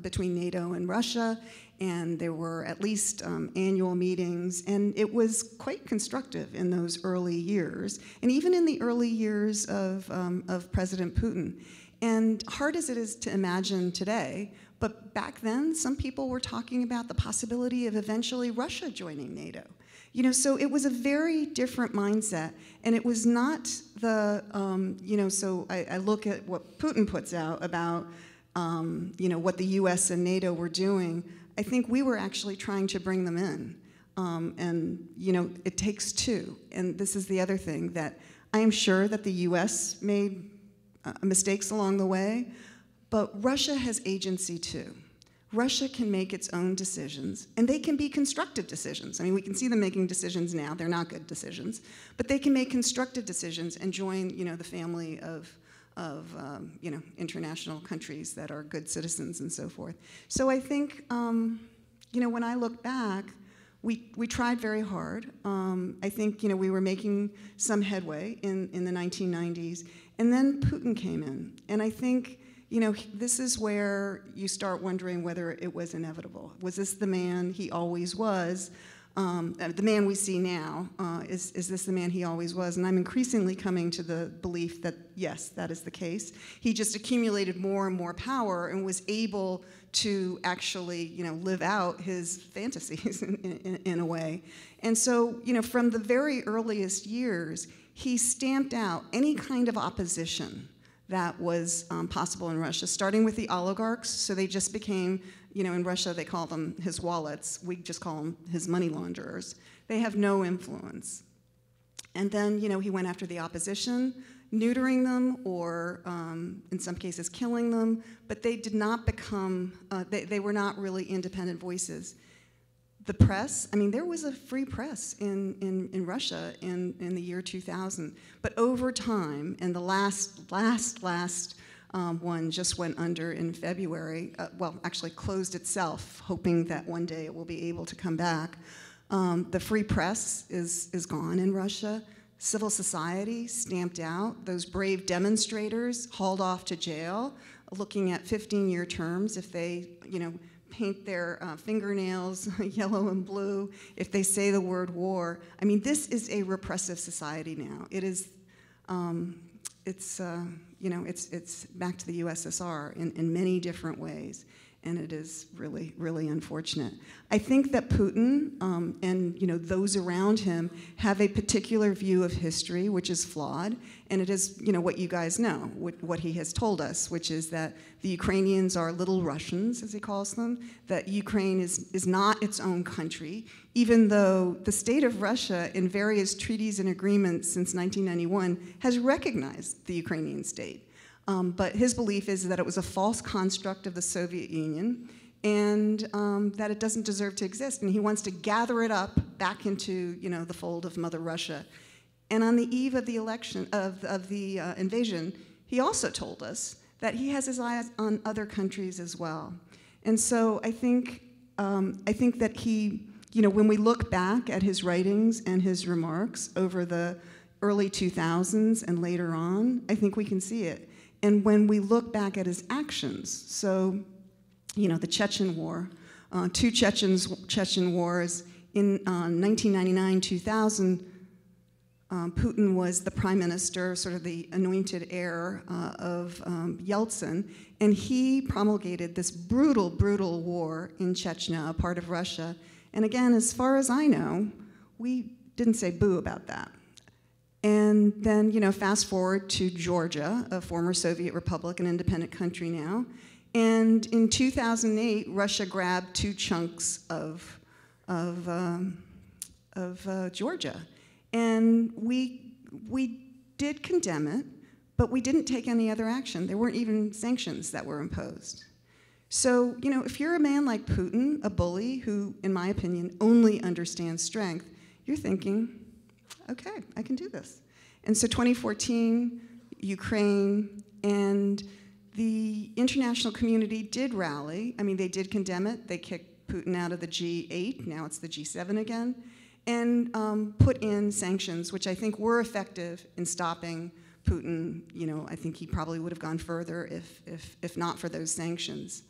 between NATO and Russia, and there were at least annual meetings, and it was quite constructive in those early years, and even in the early years of President Putin. And hard as it is to imagine today, but back then, some people were talking about the possibility of eventually Russia joining NATO. You know, so it was a very different mindset, and it was not the, you know, so I look at what Putin puts out about, you know, what the US and NATO were doing. I think we were actually trying to bring them in. And, you know, it takes two. And this is the other thing, that I am sure that the US made mistakes along the way, but Russia has agency too. Russia can make its own decisions, and they can be constructive decisions. I mean, we can see them making decisions now. They're not good decisions, but they can make constructive decisions and join, you know, the family of you know, international countries that are good citizens and so forth. So I think, you know, when I look back, we tried very hard. I think, you know, we were making some headway in the 1990s, and then Putin came in, and I think, you know, this is where you start wondering whether it was inevitable. Was this the man he always was? The man we see now, is this the man he always was? And I'm increasingly coming to the belief that, yes, that is the case. He just accumulated more and more power and was able to actually, you know, live out his fantasies in a way. And so, you know, from the very earliest years, he stamped out any kind of opposition that was possible in Russia, starting with the oligarchs. So they just became, you know, in Russia they call them his wallets. We just call them his money launderers. They have no influence. And then, you know, he went after the opposition, neutering them or, in some cases, killing them. But they did not become, they were not really independent voices. The press, I mean, there was a free press in Russia in the year 2000, but over time, and the last one just went under in February, well, actually closed itself, hoping that one day it will be able to come back. The free press is gone in Russia. Civil society stamped out. Those brave demonstrators hauled off to jail, looking at 15-year terms if they, you know, paint their fingernails yellow and blue, if they say the word war. I mean, this is a repressive society now. It is, you know, it's back to the USSR in many different ways, and it is really, really unfortunate. I think that Putin and, you know, those around him have a particular view of history, which is flawed, and it is, you know, what you guys know, what he has told us, which is that the Ukrainians are little Russians, as he calls them, that Ukraine is not its own country, even though the state of Russia in various treaties and agreements since 1991 has recognized the Ukrainian state. But his belief is that it was a false construct of the Soviet Union, and that it doesn't deserve to exist. And he wants to gather it up back into, you know, the fold of Mother Russia. And on the eve of the election, of the invasion, he also told us that he has his eyes on other countries as well. And so I think that he, you know, when we look back at his writings and his remarks over the early 2000s and later on, I think we can see it. And when we look back at his actions, so, you know, the Chechen War, two Chechen wars, in 1999, 2000, Putin was the prime minister, sort of the anointed heir of Yeltsin, and he promulgated this brutal, brutal war in Chechnya, a part of Russia. And again, as far as I know, we didn't say boo about that. And then, you know, fast forward to Georgia, a former Soviet republic, an independent country now. And in 2008, Russia grabbed two chunks of Georgia. And we did condemn it, but we didn't take any other action. There weren't even sanctions that were imposed. So, you know, if you're a man like Putin, a bully, who, in my opinion, only understands strength, you're thinking, okay, I can do this. And so 2014, Ukraine, and the international community did rally. I mean, they did condemn it. They kicked Putin out of the G8, now it's the G7 again, and put in sanctions, which I think were effective in stopping Putin. You know, I think he probably would have gone further if not for those sanctions.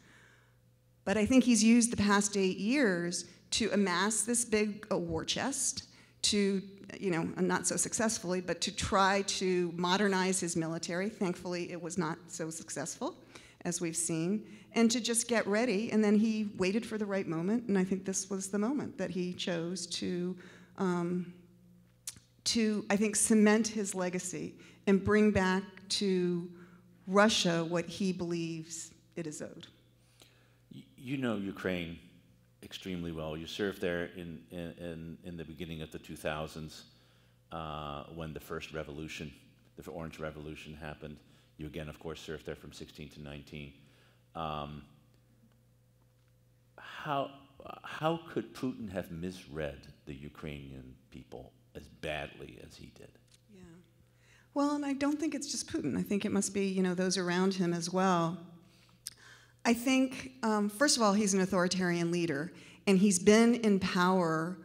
But I think he's used the past 8 years to amass this big war chest to, you know, not so successfully, but to try to modernize his military. Thankfully, it was not so successful, as we've seen, and to just get ready. And then he waited for the right moment, and I think this was the moment that he chose to I think, cement his legacy and bring back to Russia what he believes it is owed. You know Ukraine extremely well. You served there in the beginning of the 2000s when the first revolution, the Orange Revolution, happened. You again, of course, served there from 16 to 19. How could Putin have misread the Ukrainian people as badly as he did? Yeah. Well, and I don't think it's just Putin. I think it must be, you know, those around him as well. I think, first of all, he's an authoritarian leader, and he's been in power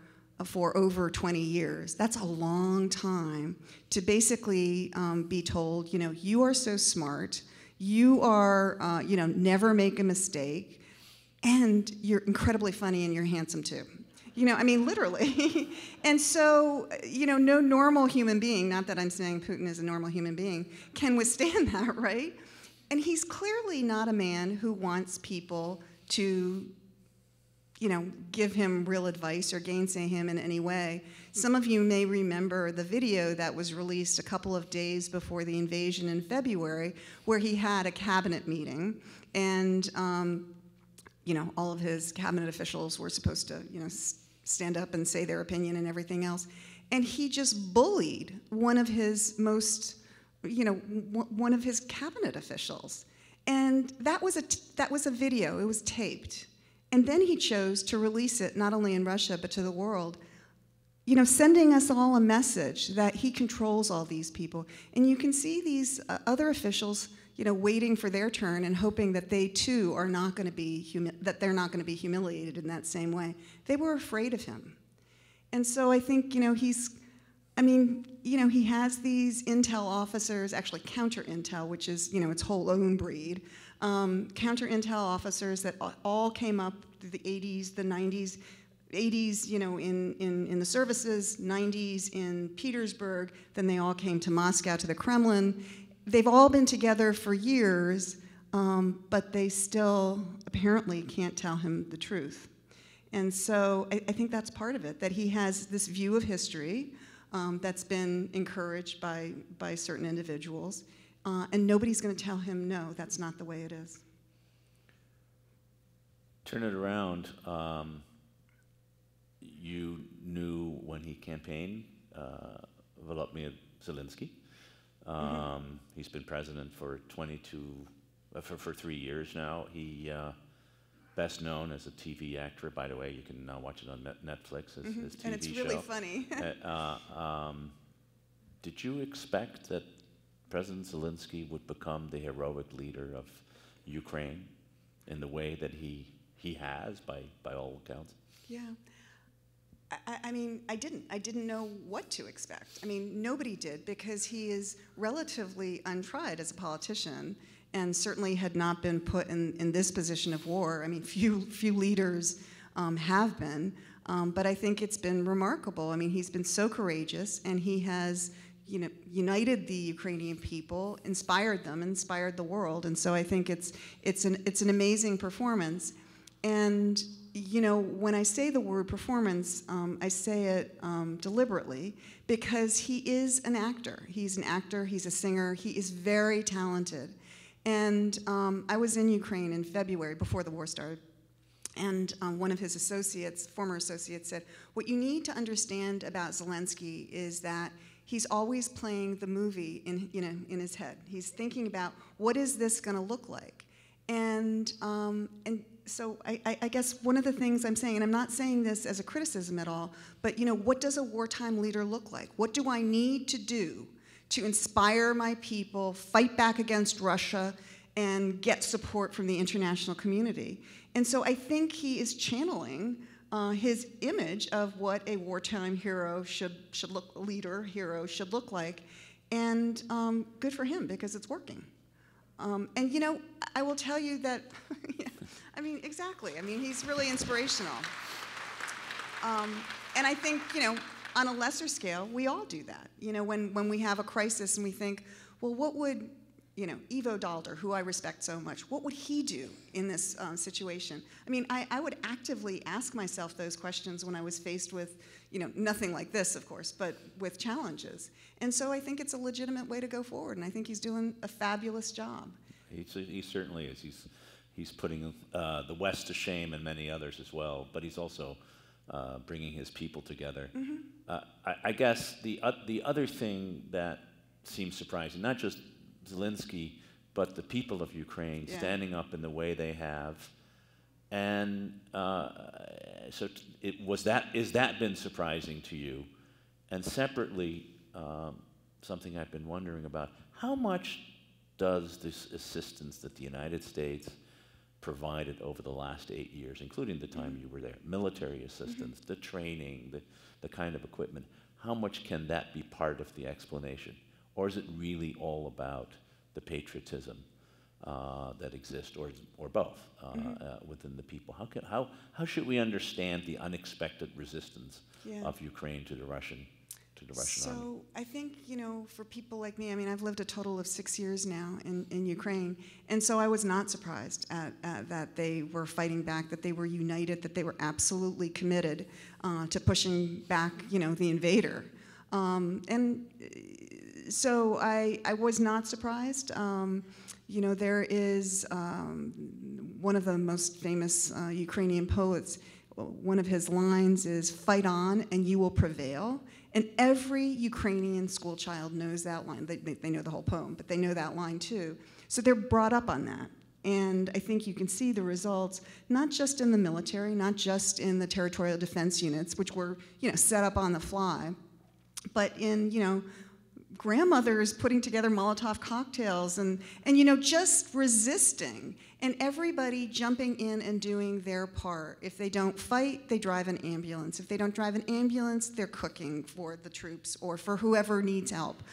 for over 20 years. That's a long time to basically be told, you know, you are so smart, you are, you know, never make a mistake, and you're incredibly funny and you're handsome too. You know, I mean, literally. And so, you know, no normal human being, not that I'm saying Putin is a normal human being, can withstand that, right? And he's clearly not a man who wants people to, you know, give him real advice or gainsay him in any way. Some of you may remember the video that was released a couple of days before the invasion in February, where he had a cabinet meeting, and you know, all of his cabinet officials were supposed to, you know, stand up and say their opinion and everything else, and he just bullied one of his most, you know, one of his cabinet officials, and that was a video. It was taped. And then he chose to release it, not only in Russia, but to the world, you know, sending us all a message that he controls all these people. And you can see these other officials, you know, waiting for their turn and hoping that they too are not going to be, that they're not going to be humiliated in that same way. They were afraid of him. And so I think, you know, he's, I mean, you know, he has these intel officers, actually counter-intel, which is, you know, its whole own breed, counter-intel officers that all came up through the 80s, the 90s, 80s, you know, in the services, 90s in Petersburg, then they all came to Moscow, to the Kremlin. They've all been together for years, but they still apparently can't tell him the truth. And so I think that's part of it, that he has this view of history that's been encouraged by certain individuals, and nobody's going to tell him, no, that's not the way it is. Turn it around. You knew when he campaigned Volodymyr Zelensky. He's been president for 3 years now. He best known as a TV actor. By the way, you can now watch it on Netflix, his TV show. And it's really funny. Did you expect that President Zelensky would become the heroic leader of Ukraine in the way that he has, by all accounts? Yeah. I mean, I didn't know what to expect. I mean, nobody did, because he is relatively untried as a politician, and certainly had not been put in this position of war. I mean, few leaders have been, but I think it's been remarkable. I mean, he's been so courageous, and he has, you know, united the Ukrainian people, inspired them, inspired the world, and so I think it's an amazing performance. And you know, when I say the word performance, I say it deliberately, because he is an actor. He's an actor, he's a singer, he is very talented. And I was in Ukraine in February, before the war started, and one of his associates, former associates, said, what you need to understand about Zelensky is that he's always playing the movie in his head. He's thinking about, what is this gonna look like? And so I guess one of the things I'm saying, and I'm not saying this as a criticism at all, but you know, what does a wartime leader look like? What do I need to do to inspire my people, fight back against Russia, and get support from the international community? And so I think he is channeling his image of what a wartime hero should look, leader hero should look like, and good for him, because it's working. And you know, I will tell you that, yeah, I mean, exactly. I mean, he's really inspirational. And I think, you know, on a lesser scale, we all do that. You know, when we have a crisis and we think, well, what would, you know, Ivo Dalder, who I respect so much, what would he do in this situation? I mean, I would actively ask myself those questions when I was faced with, you know, nothing like this, of course, but with challenges. And so I think it's a legitimate way to go forward, and I think he's doing a fabulous job. He certainly is. He's putting the West to shame and many others as well, but he's also bringing his people together. Mm-hmm. I guess the other thing that seems surprising, not just Zelensky, but the people of Ukraine, yeah, standing up in the way they have, and so it was that. Is that been surprising to you? And separately, something I've been wondering about: how much does this assistance that the United States provided over the last 8 years, including the time you were there, military assistance, the training, the kind of equipment, how much can that be part of the explanation? Or is it really all about the patriotism that exists, or both, within the people? How should we understand the unexpected resistance, yeah, of Ukraine to the Russian army? So I think, you know, for people like me, I mean, I've lived a total of 6 years now in Ukraine, and so I was not surprised at that they were fighting back, that they were united, that they were absolutely committed to pushing back, you know, the invader. And so I was not surprised. You know, there is one of the most famous Ukrainian poets, one of his lines is, "Fight on and you will prevail." And every Ukrainian school child knows that line. They know the whole poem, but they know that line too. So they're brought up on that. And I think you can see the results, not just in the military, not just in the territorial defense units, which were, you know, set up on the fly, but in, you know, grandmothers putting together Molotov cocktails and, you know, just resisting, and everybody jumping in and doing their part. If they don't fight, they drive an ambulance. If they don't drive an ambulance, they're cooking for the troops or for whoever needs help.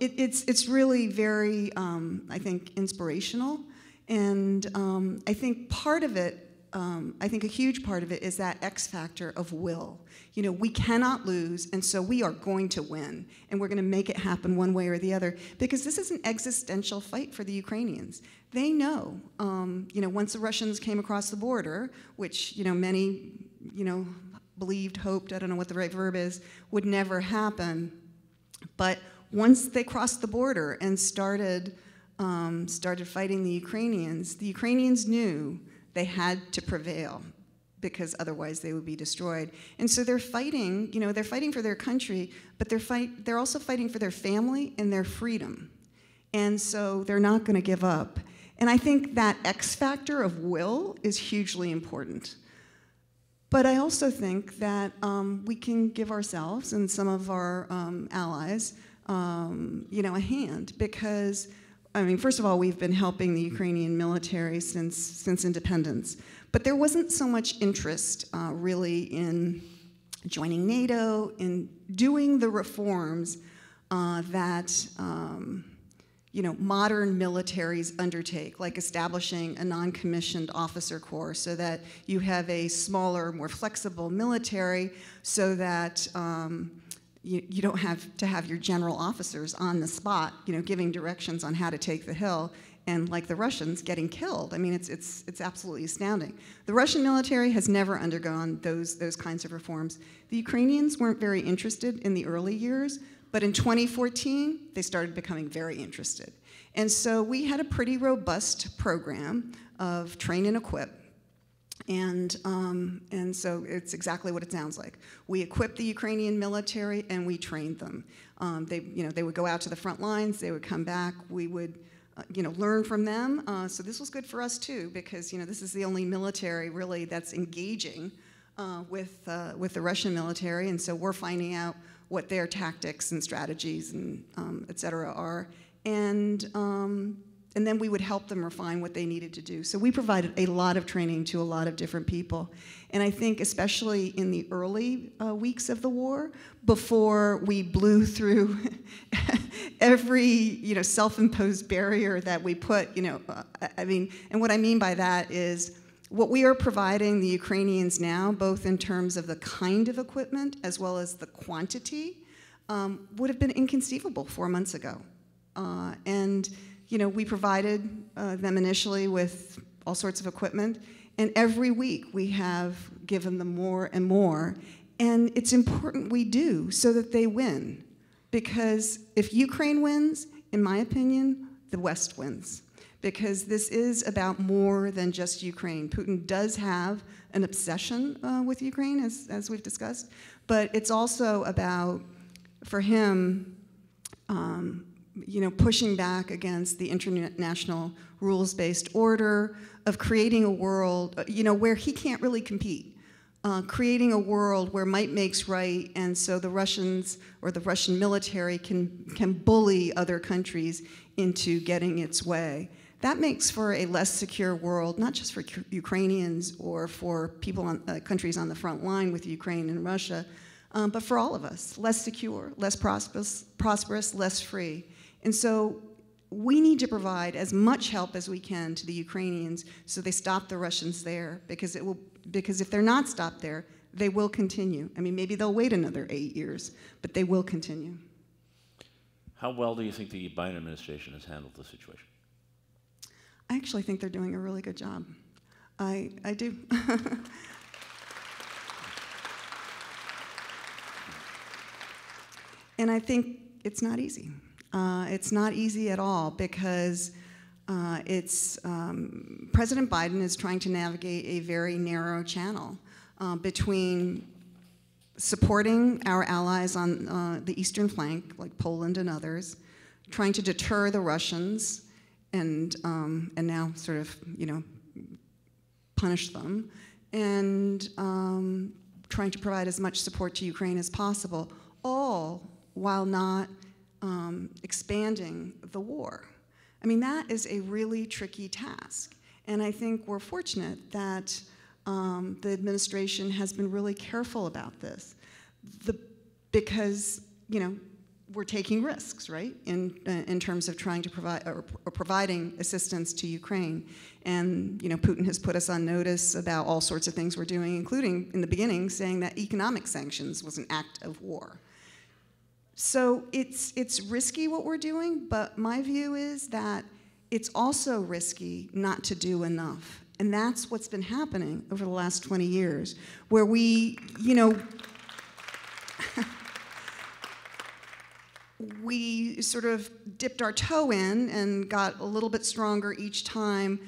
It's really very, I think, inspirational. And I think part of it, I think a huge part of it is that X factor of will. You know, we cannot lose, and so we are going to win, and we're going to make it happen one way or the other, because this is an existential fight for the Ukrainians. They know, you know, once the Russians came across the border, which, you know, many, you know, believed, hoped, I don't know what the right verb is, would never happen, but once they crossed the border and started fighting the Ukrainians knew they had to prevail, because otherwise they would be destroyed. And so they're fighting, you know, they're fighting for their country, but they're also fighting for their family and their freedom. And so they're not going to give up. And I think that X factor of will is hugely important. But I also think that we can give ourselves and some of our allies, a hand, because, I mean, first of all, we've been helping the Ukrainian military since independence. But there wasn't so much interest, really, in joining NATO, in doing the reforms that modern militaries undertake, like establishing a non-commissioned officer corps so that you have a smaller, more flexible military so that you don't have to have your general officers on the spot, giving directions on how to take the hill, and like the Russians, getting killed. I mean, it's absolutely astounding. The Russian military has never undergone those kinds of reforms. The Ukrainians weren't very interested in the early years, but in 2014, they started becoming very interested. And so we had a pretty robust program of train and equip. And so it's exactly what it sounds like. We equipped the Ukrainian military and we trained them. They would go out to the front lines, they would come back, we would learn from them. So this was good for us too, because this is the only military really that's engaging with the Russian military, and so we're finding out what their tactics and strategies and et cetera are. And then we would help them refine what they needed to do. So we provided a lot of training to a lot of different people. And I think especially in the early weeks of the war, before we blew through every self-imposed barrier that we put, and what I mean by that is what we are providing the Ukrainians now, both in terms of the kind of equipment as well as the quantity, would have been inconceivable 4 months ago. We provided them initially with all sorts of equipment, and every week we have given them more and more. And it's important we do so that they win, because if Ukraine wins, in my opinion, the West wins. Because this is about more than just Ukraine. Putin does have an obsession with Ukraine, as we've discussed, but it's also about, for him, pushing back against the international rules-based order of creating a world, where he can't really compete, creating a world where might makes right, and so the Russians or the Russian military can bully other countries into getting its way. That makes for a less secure world, not just for Ukrainians or for people on countries on the front line with Ukraine and Russia, but for all of us. Less secure, less prosperous, less free. And so we need to provide as much help as we can to the Ukrainians so they stop the Russians there, because if they're not stopped there, they will continue. I mean, maybe they'll wait another 8 years, but they will continue. How well do you think the Biden administration has handled the situation? I actually think they're doing a really good job. I do. And I think it's not easy. It's not easy at all, because President Biden is trying to navigate a very narrow channel between supporting our allies on the eastern flank, like Poland and others, trying to deter the Russians, and now sort of, punish them, and trying to provide as much support to Ukraine as possible, all while not expanding the war. I mean, that is a really tricky task, and I think we're fortunate that the administration has been really careful about this, because, we're taking risks, right, in terms of trying to provide or providing assistance to Ukraine. And Putin has put us on notice about all sorts of things we're doing, including in the beginning saying that economic sanctions was an act of war. So it's risky what we're doing, but my view is that it's also risky not to do enough. And that's what's been happening over the last 20 years, where we, we sort of dipped our toe in and got a little bit stronger each time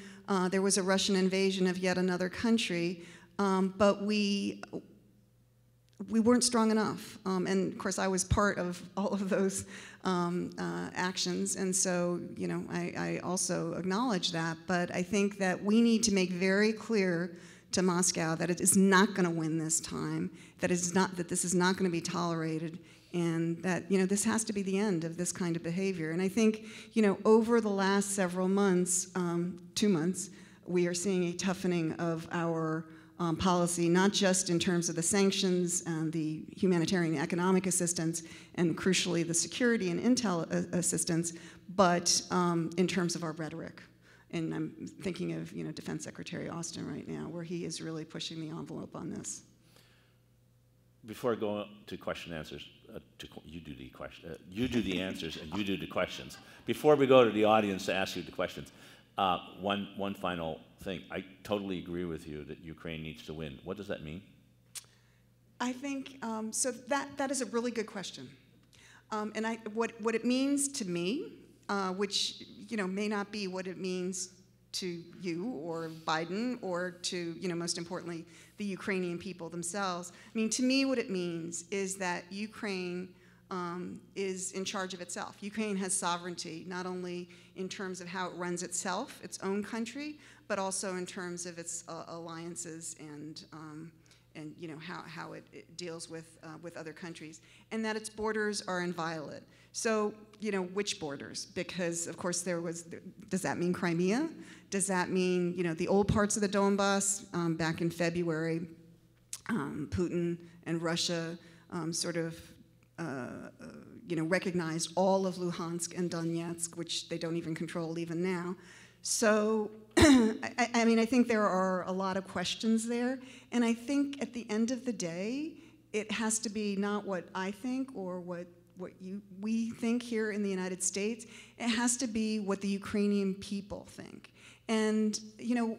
there was a Russian invasion of yet another country, but we we weren't strong enough. And of course, I was part of all of those actions. And so, you know, I also acknowledge that. But I think that we need to make very clear to Moscow that it is not going to win this time, that it's not, that this is not going to be tolerated, and that, you know, this has to be the end of this kind of behavior. And I think, you know, over the last several months, 2 months, we are seeing a toughening of our policy, not just in terms of the sanctions and the humanitarian and economic assistance, and crucially the security and intel assistance, but in terms of our rhetoric. And I'm thinking of, you know, Defense Secretary Austin right now, where he is really pushing the envelope on this. Before I go to question answers, you do the question, you do the answers, and you do the questions. Before we go to the audience to ask you the questions. One final thing. I totally agree with you that Ukraine needs to win. What does that mean? I think, so that is a really good question. And what it means to me, which, you know, may not be what it means to you or Biden or to, you know, most importantly, the Ukrainian people themselves. I mean, to me what it means is that Ukraine is in charge of itself. Ukraine has sovereignty, not only in terms of how it runs itself, its own country, but also in terms of its alliances and you know, how it deals with other countries, and that its borders are inviolate. So, you know, which borders? Because of course there was. Does that mean Crimea? Does that mean, you know, the old parts of the Donbas? Back in February, Putin and Russia sort of, you know, recognized all of Luhansk and Donetsk, which they don't even control even now. So, I mean, I think there are a lot of questions there. And I think at the end of the day, it has to be not what I think or what we think here in the United States. It has to be what the Ukrainian people think. And, you know,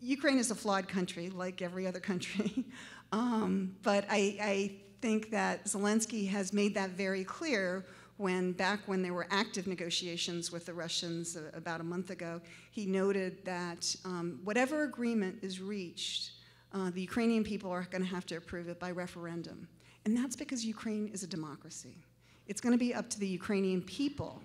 Ukraine is a flawed country, like every other country. But I think that Zelensky has made that very clear when, back when there were active negotiations with the Russians about a month ago, he noted that whatever agreement is reached, the Ukrainian people are going to have to approve it by referendum. And that's because Ukraine is a democracy. It's going to be up to the Ukrainian people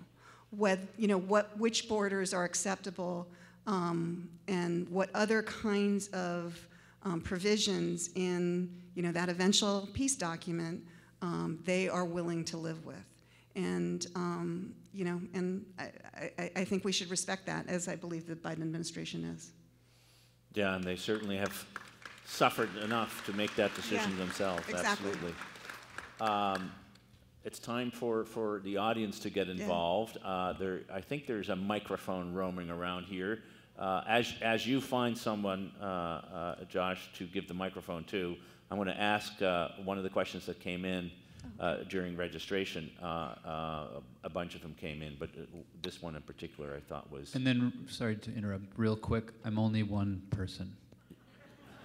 which borders are acceptable and what other kinds of provisions in, you know, that eventual peace document they are willing to live with. And, you know, and I think we should respect that, as I believe the Biden administration is. Yeah, and they certainly have suffered enough to make that decision themselves. Exactly. Absolutely. It's time for the audience to get involved. I think there's a microphone roaming around here. As you find someone, Josh, to give the microphone to, I want to ask one of the questions that came in during registration. A bunch of them came in, but this one in particular I thought was... And then, sorry to interrupt, real quick, I'm only one person.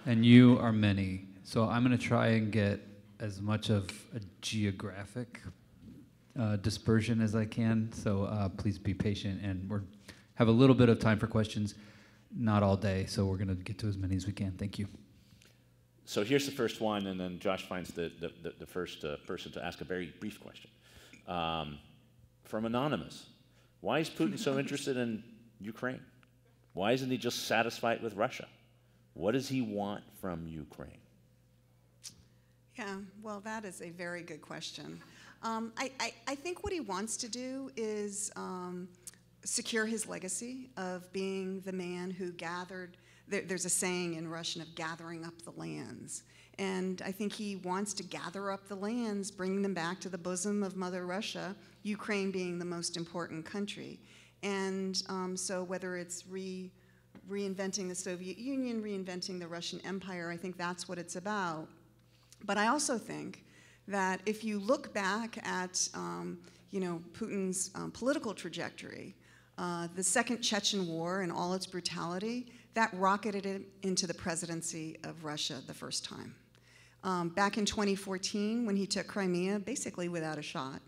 And you are many. So I'm going to try and get as much of a geographic dispersion as I can. So please be patient, and we're... have a little bit of time for questions, not all day, so we're going to get to as many as we can. Thank you. So here's the first one, and then Josh finds the first person to ask a very brief question. From Anonymous, why is Putin so interested in Ukraine? Why isn't he just satisfied with Russia? What does he want from Ukraine? Yeah, well, that is a very good question. I think what he wants to do is... secure his legacy of being the man who gathered, there's a saying in Russian of gathering up the lands. And I think he wants to gather up the lands, bring them back to the bosom of Mother Russia, Ukraine being the most important country. And so whether it's reinventing the Soviet Union, reinventing the Russian Empire, I think that's what it's about. But I also think that if you look back at you know, Putin's political trajectory, the Second Chechen War and all its brutality, that rocketed him into the presidency of Russia the first time. Back in 2014, when he took Crimea, basically without a shot,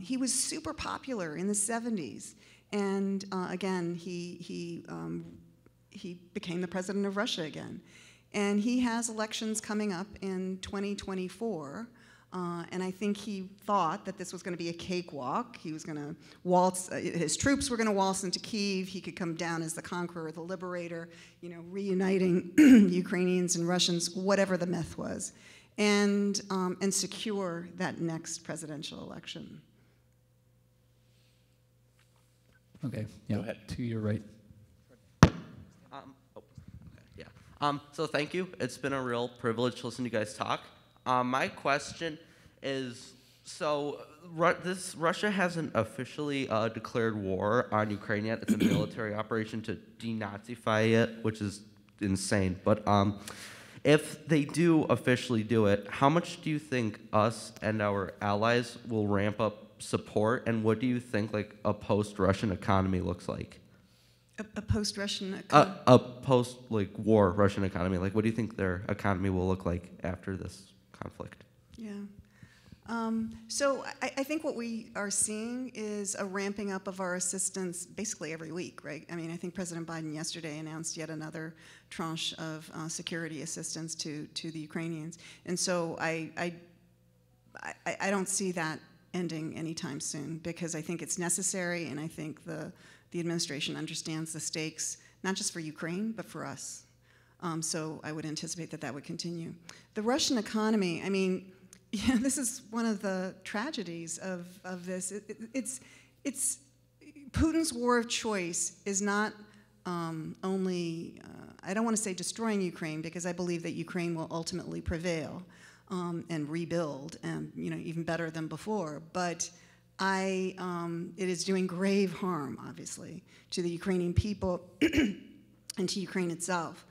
he was super popular in the 70s. And again, he became the president of Russia again. And he has elections coming up in 2024. And I think he thought that this was going to be a cakewalk. He was going to waltz, his troops were going to waltz into Kyiv. He could come down as the conqueror, the liberator, you know, reuniting Ukrainians and Russians, whatever the myth was, and secure that next presidential election. Okay, yeah, go ahead. To your right. So thank you. It's been a real privilege to listen to you guys talk. My question is, so Russia hasn't officially declared war on Ukraine yet. It's a military operation to denazify it, which is insane. But if they do officially do it, how much do you think us and our allies will ramp up support, and what do you think like a post-Russian economy looks like? A post-Russian economy? A post-war Russian economy. Like, what do you think their economy will look like after this conflict? Yeah. So I think what we are seeing is a ramping up of our assistance basically every week, right? I mean, I think President Biden yesterday announced yet another tranche of security assistance to the Ukrainians. And so I don't see that ending anytime soon, because I think it's necessary, and I think the administration understands the stakes, not just for Ukraine, but for us. So I would anticipate that that would continue. The Russian economy, I mean, yeah, this is one of the tragedies of this. It's Putin's war of choice is not only, I don't want to say destroying Ukraine, because I believe that Ukraine will ultimately prevail and rebuild, and you know, even better than before. But it is doing grave harm, obviously, to the Ukrainian people and to Ukraine itself.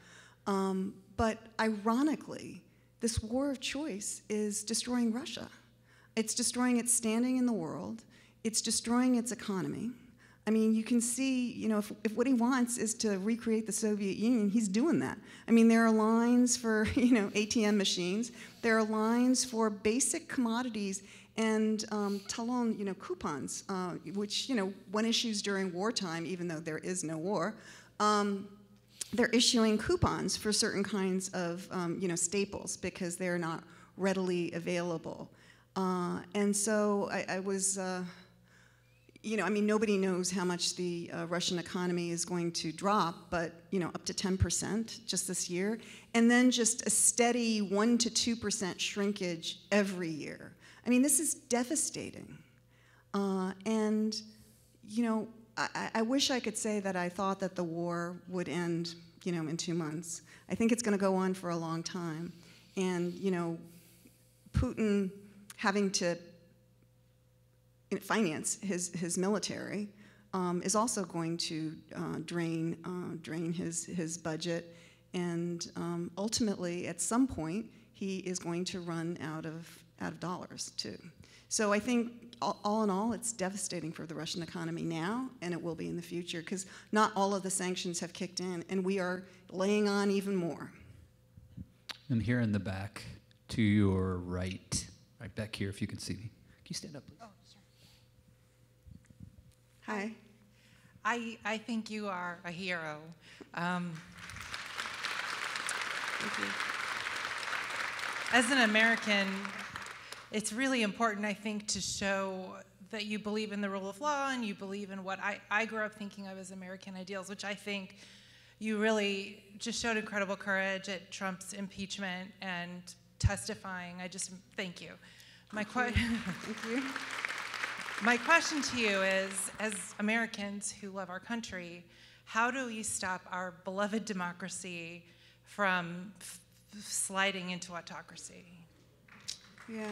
But ironically, this war of choice is destroying Russia. It's destroying its standing in the world. It's destroying its economy. I mean, you can see, you know, if what he wants is to recreate the Soviet Union, he's doing that. I mean, there are lines for, you know, ATM machines. There are lines for basic commodities and talon, you know, coupons, which, you know, when issues during wartime, even though there is no war, they're issuing coupons for certain kinds of, you know, staples, because they're not readily available. And so I was, you know, I mean, nobody knows how much the Russian economy is going to drop, but, you know, up to 10% just this year, and then just a steady 1% to 2% shrinkage every year. I mean, this is devastating. And, you know, I wish I could say that I thought that the war would end, you know, in 2 months. I think it's going to go on for a long time. And, you know, Putin having to finance his military is also going to drain his budget. And ultimately, at some point, he is going to run out of dollars, too. So I think, all in all, it's devastating for the Russian economy now, and it will be in the future, because not all of the sanctions have kicked in, and we are laying on even more. And here in the back, to your right, right back here, if you can see me. Can you stand up, please? Oh, sure. Hi. I think you are a hero. Thank you. As an American, it's really important, I think, to show that you believe in the rule of law and you believe in what I grew up thinking of as American ideals, which I think you really just showed incredible courage at Trump's impeachment and testifying. I just, thank you. My question to you is, as Americans who love our country, how do we stop our beloved democracy from sliding into autocracy? Yeah.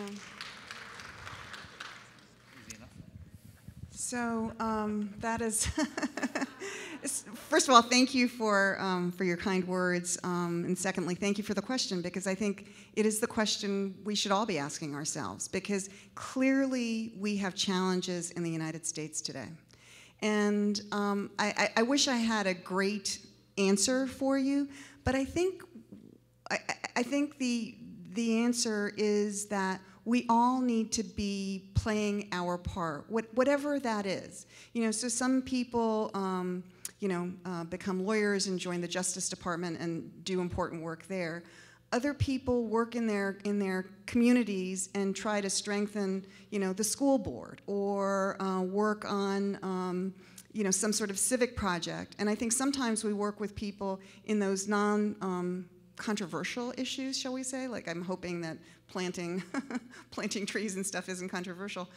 So that is, first of all, thank you for your kind words, and secondly, thank you for the question, because I think it is the question we should all be asking ourselves, because clearly we have challenges in the United States today. And I wish I had a great answer for you, but I think the answer is that we all need to be playing our part, whatever that is. You know, so some people, become lawyers and join the Justice Department and do important work there. Other people work in their communities and try to strengthen, the school board or work on, some sort of civic project. And I think sometimes we work with people in those non-controversial issues, shall we say? Like, I'm hoping that planting trees and stuff isn't controversial.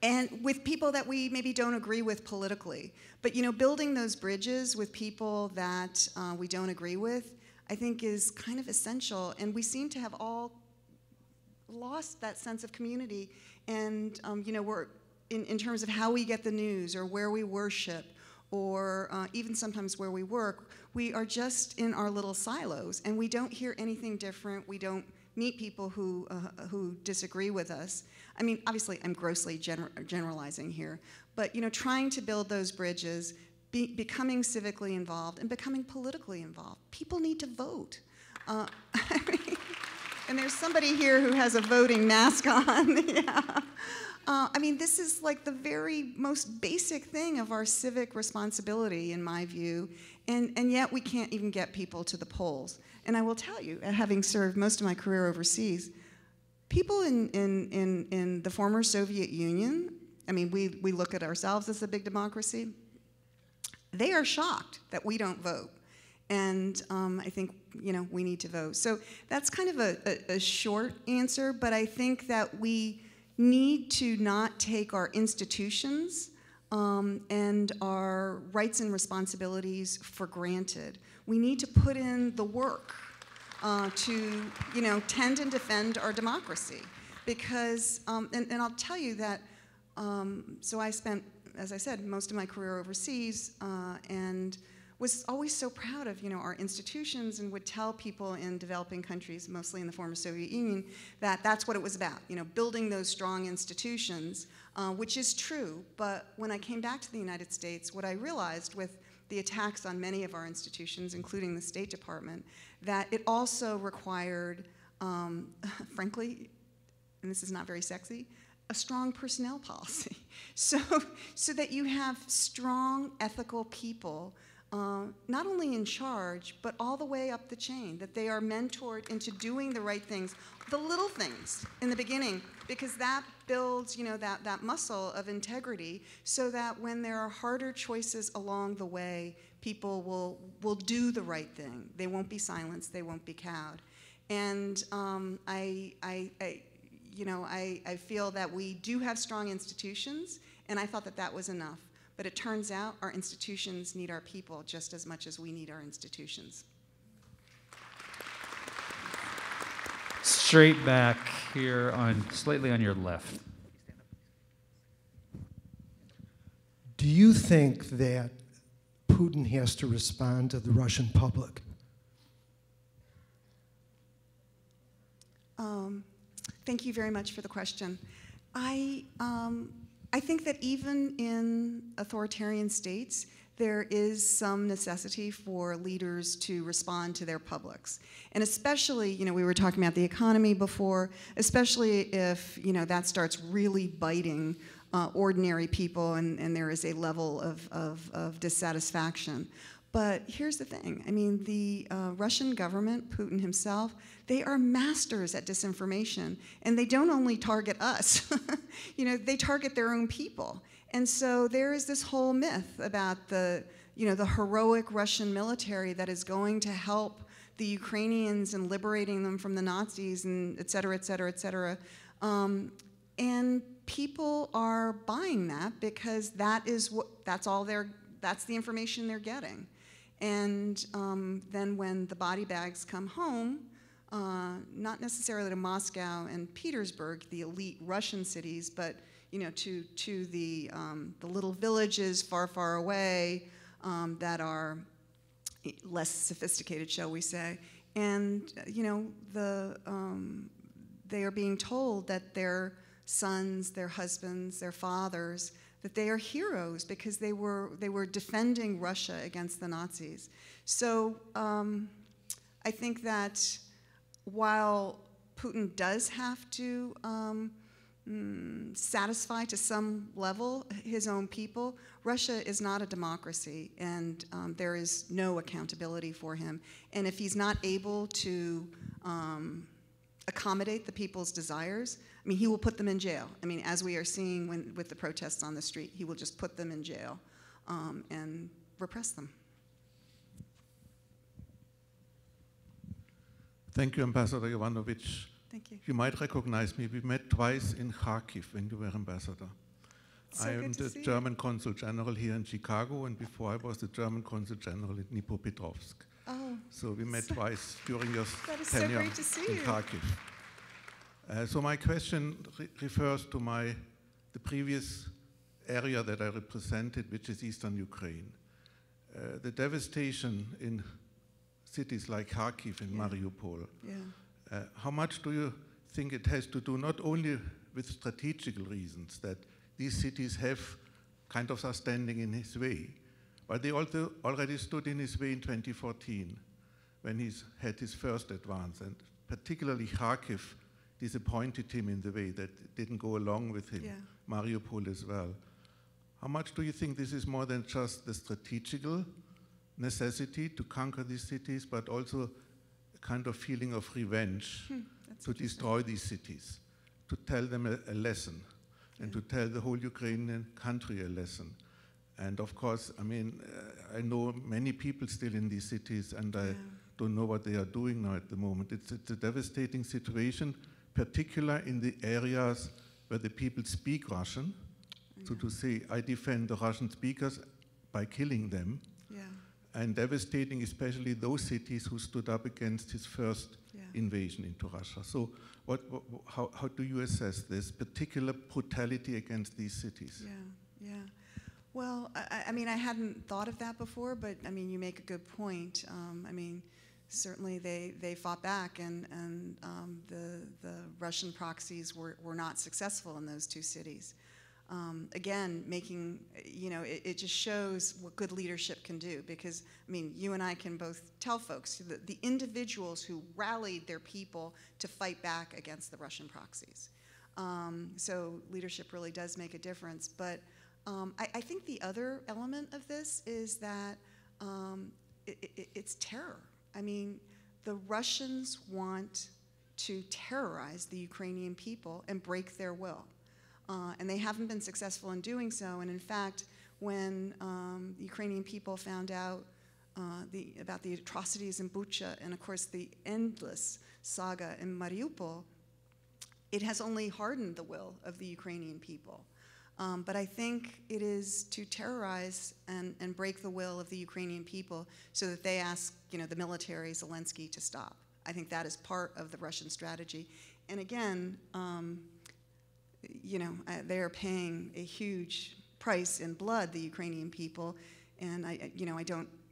And with people that we maybe don't agree with politically. But building those bridges with people that we don't agree with, I think, is kind of essential, and we seem to have all lost that sense of community. And we're in terms of how we get the news, or where we worship, or even sometimes where we work, we are just in our little silos, and we don't hear anything different. We don't meet people who disagree with us. I mean, obviously, I'm grossly generalizing here, but trying to build those bridges. Becoming civically involved and becoming politically involved. People need to vote. And there's somebody here who has a voting mask on. Yeah. This is like the very most basic thing of our civic responsibility, in my view, and yet we can't even get people to the polls. And I will tell you, having served most of my career overseas, people in the former Soviet Union, we look at ourselves as a big democracy, they are shocked that we don't vote. And I think, we need to vote. So that's kind of a short answer, but I think that we need to not take our institutions and our rights and responsibilities for granted. We need to put in the work to, tend and defend our democracy. Because, and I'll tell you that, so I spent, as I said, most of my career overseas, and was always so proud of our institutions, and would tell people in developing countries, mostly in the former Soviet Union, that that's what it was about, building those strong institutions, which is true. But when I came back to the United States, what I realized with the attacks on many of our institutions, including the State Department, that it also required, frankly, and this is not very sexy, a strong personnel policy, so that you have strong ethical people, not only in charge, but all the way up the chain, that they are mentored into doing the right things, the little things in the beginning, because that builds that muscle of integrity, so that when there are harder choices along the way, people will do the right thing. They won't be silenced, they won't be cowed. And I feel that we do have strong institutions, and I thought that that was enough. But it turns out our institutions need our people just as much as we need our institutions. Straight back here, slightly on your left. Do you think that Putin has to respond to the Russian public? Thank you very much for the question. I think that even in authoritarian states, there is some necessity for leaders to respond to their publics. And especially, we were talking about the economy before, especially if, that starts really biting ordinary people, and there is a level of dissatisfaction. But here's the thing. The Russian government, Putin himself, they are masters at disinformation. And they don't only target us. They target their own people. And so there is this whole myth about the, the heroic Russian military that is going to help the Ukrainians and liberating them from the Nazis, and et cetera, et cetera, et cetera. And people are buying that, because that's the information they're getting. And then when the body bags come home, not necessarily to Moscow and Petersburg, the elite Russian cities, but to the little villages far, far away that are less sophisticated, shall we say? And they are being told that their sons, their husbands, their fathers, that they are heroes because they were defending Russia against the Nazis. So I think that while Putin does have to satisfy to some level his own people. Russia is not a democracy, and there is no accountability for him. And if he's not able to accommodate the people's desires, I mean, he will put them in jail. I mean, as we are seeing with the protests on the street, he will just put them in jail and repress them. Thank you, Ambassador Yovanovitch. Thank you. You might recognize me. We met twice in Kharkiv when you were ambassador. So I am the German Consul General here in Chicago, and before I was the German Consul General in Dnipropetrovsk. Oh. So we met twice during your tenure in Kharkiv. So my question refers to the previous area that I represented, which is eastern Ukraine. The devastation in cities like Kharkiv and Mariupol. Yeah. How much do you think it has to do, not only with strategic reasons, that these cities have kind of are standing in his way, but they also already stood in his way in 2014 when he had his first advance, and particularly Kharkiv disappointed him in the way that it didn't go along with him, Mariupol as well. How much do you think this is more than just the strategical necessity to conquer these cities, but also a kind of feeling of revenge to destroy these cities, to tell them a lesson, and to tell the whole Ukrainian country a lesson? And of course, I mean, I know many people still in these cities, and I don't know what they are doing now at the moment. It's a devastating situation, particularly in the areas where the people speak Russian. So to say, I defend the Russian speakers by killing them, and devastating especially those cities who stood up against his first invasion into Russia. So how do you assess this particular brutality against these cities? Well, I mean, I hadn't thought of that before, but I mean, you make a good point. I mean, certainly they fought back, and the Russian proxies were not successful in those two cities. Again, making, you know, it just shows what good leadership can do, because, I mean, you and I can both tell folks that the individuals who rallied their people to fight back against the Russian proxies. So leadership really does make a difference. But I think the other element of this is that it's terror. I mean, the Russians want to terrorize the Ukrainian people and break their will. And they haven't been successful in doing so. And in fact, when the Ukrainian people found out about the atrocities in Bucha and, of course, the endless saga in Mariupol, it has only hardened the will of the Ukrainian people. But I think it is to terrorize and break the will of the Ukrainian people so that they ask, you know, the military, Zelensky, to stop. I think that is part of the Russian strategy. And again, you know, they are paying a huge price in blood, the Ukrainian people, and you know,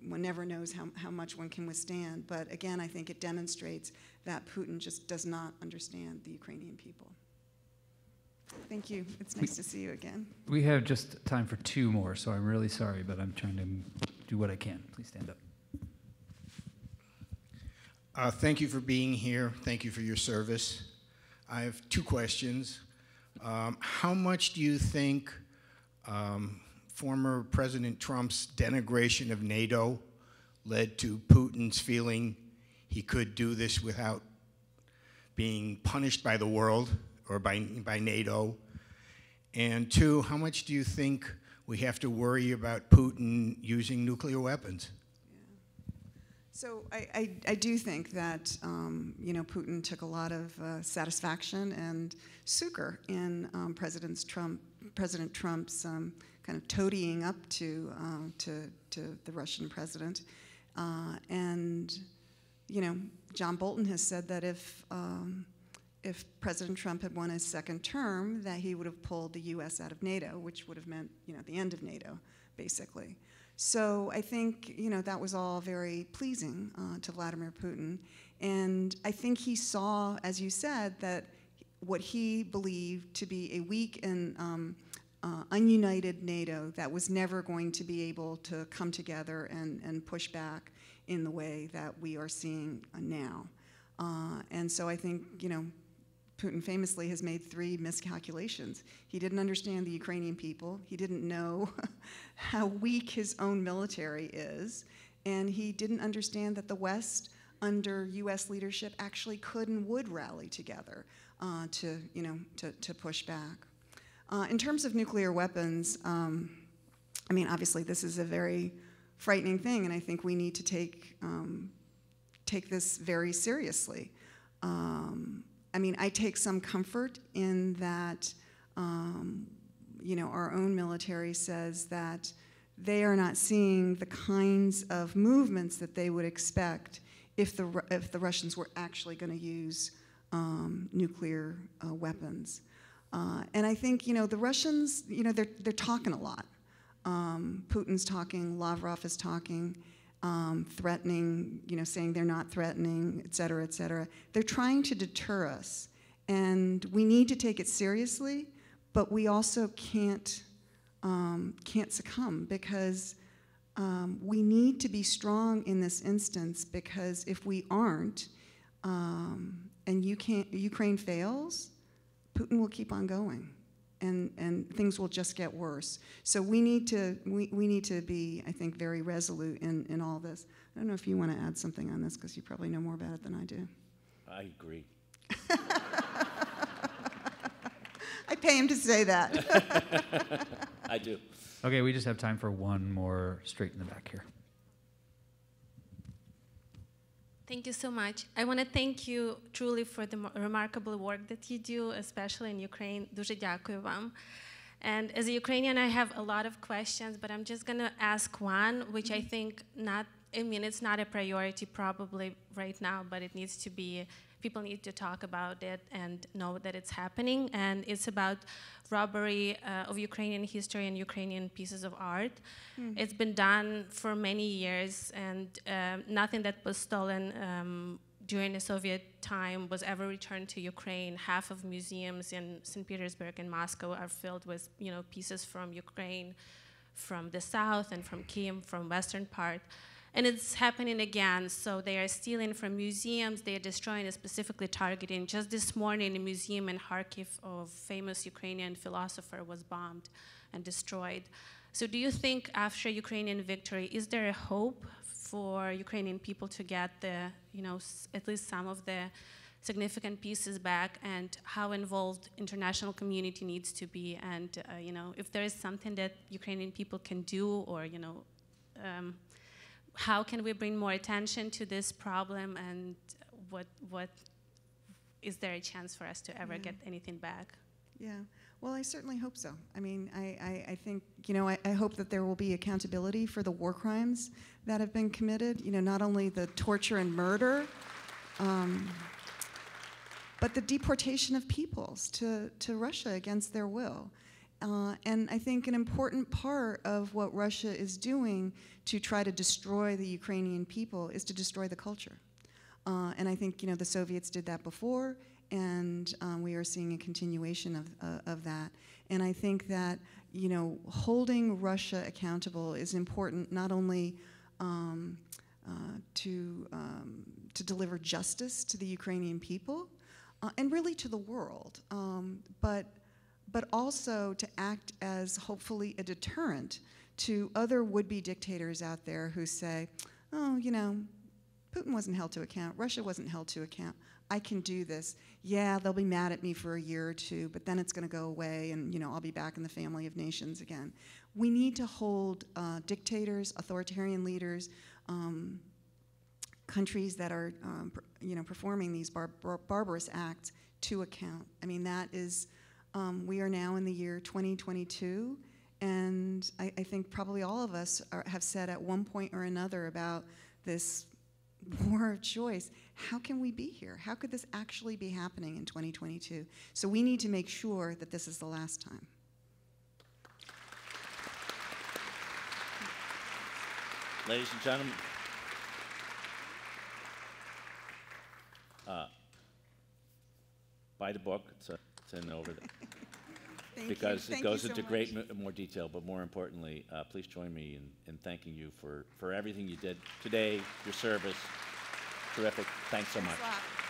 one never knows how much one can withstand. But again, I think it demonstrates that Putin just does not understand the Ukrainian people. Thank you. It's nice to see you again. We have just time for two more, so I'm really sorry, but I'm trying to do what I can. Please stand up. Thank you for being here. Thank you for your service. I have two questions. How much do you think former President Trump's denigration of NATO led to Putin's feeling he could do this without being punished by the world or by NATO? And two, how much do you think we have to worry about Putin using nuclear weapons? So I do think that you know, Putin took a lot of satisfaction and succor in President Trump's kind of toadying up to the Russian president, and you know, John Bolton has said that if President Trump had won his second term, that he would have pulled the U.S. out of NATO, which would have meant, you know, the end of NATO, basically. So I think, you know, that was all very pleasing to Vladimir Putin. And I think he saw, as you said, that what he believed to be a weak and ununited NATO that was never going to be able to come together and push back in the way that we are seeing now. And so I think, you know, Putin famously has made three miscalculations. He didn't understand the Ukrainian people. He didn't know how weak his own military is. And he didn't understand that the West, under U.S. leadership, actually could and would rally together to push back. In terms of nuclear weapons, I mean, obviously this is a very frightening thing, and I think we need to take, take this very seriously. I mean, I take some comfort in that, you know, our own military says that they are not seeing the kinds of movements that they would expect if the Russians were actually going to use nuclear weapons. And I think, you know, the Russians, you know, they're talking a lot. Putin's talking, Lavrov is talking. Threatening, you know, saying they're not threatening, et cetera, et cetera. They're trying to deter us, and we need to take it seriously, but we also can't succumb, because we need to be strong in this instance, because if we aren't, and Ukraine fails, Putin will keep on going, and things will just get worse. So we need to be, I think, very resolute in all this. I don't know if you want to add something on this, because you probably know more about it than I do. I agree. I pay him to say that. I do. Okay, we just have time for one more straight in the back here. Thank you so much. I want to thank you truly for the remarkable work that you do, especially in Ukraine. Дуже дякую вам. And as a Ukrainian, I have a lot of questions, but I'm just going to ask one, which I think not, I mean, it's not a priority probably right now, but it needs to be, people need to talk about it and know that it's happening. And it's about robbery of Ukrainian history and Ukrainian pieces of art. It's been done for many years, and nothing that was stolen during the Soviet time was ever returned to Ukraine. Half of museums in St. Petersburg and Moscow are filled with, you know, pieces from Ukraine, from the south and from Kyiv, from western part. And it's happening again, so they are stealing from museums, they are destroying and specifically targeting. Just this morning, a museum in Kharkiv of famous Ukrainian philosopher was bombed and destroyed. So do you think after Ukrainian victory, is there a hope for Ukrainian people to get the, you know, at least some of the significant pieces back, and how involved international community needs to be? And, you know, if there is something that Ukrainian people can do, or, you know, how can we bring more attention to this problem, and what is there a chance for us to ever get anything back? Yeah, well, I certainly hope so. I mean, I think, you know, I hope that there will be accountability for the war crimes that have been committed, you know, not only the torture and murder, but the deportation of peoples to Russia against their will. And I think an important part of what Russia is doing to try to destroy the Ukrainian people is to destroy the culture. And I think, you know, the Soviets did that before, and we are seeing a continuation of that. And I think that, you know, holding Russia accountable is important, not only to deliver justice to the Ukrainian people, and really to the world, but also to act as, hopefully, a deterrent to other would-be dictators out there who say, oh, you know, Putin wasn't held to account, Russia wasn't held to account, I can do this. Yeah, they'll be mad at me for a year or two, but then it's going to go away, and, you know, I'll be back in the family of nations again. We need to hold dictators, authoritarian leaders, countries that are, you know, performing these barbarous acts to account. I mean, that is... we are now in the year 2022, and I think probably all of us have said at one point or another about this war of choice, how can we be here? How could this actually be happening in 2022? So we need to make sure that this is the last time. Ladies and gentlemen, buy the book. It's over there. Because it goes into great more detail, but more importantly, please join me in thanking you for everything you did today, your service. Terrific. Thanks so much.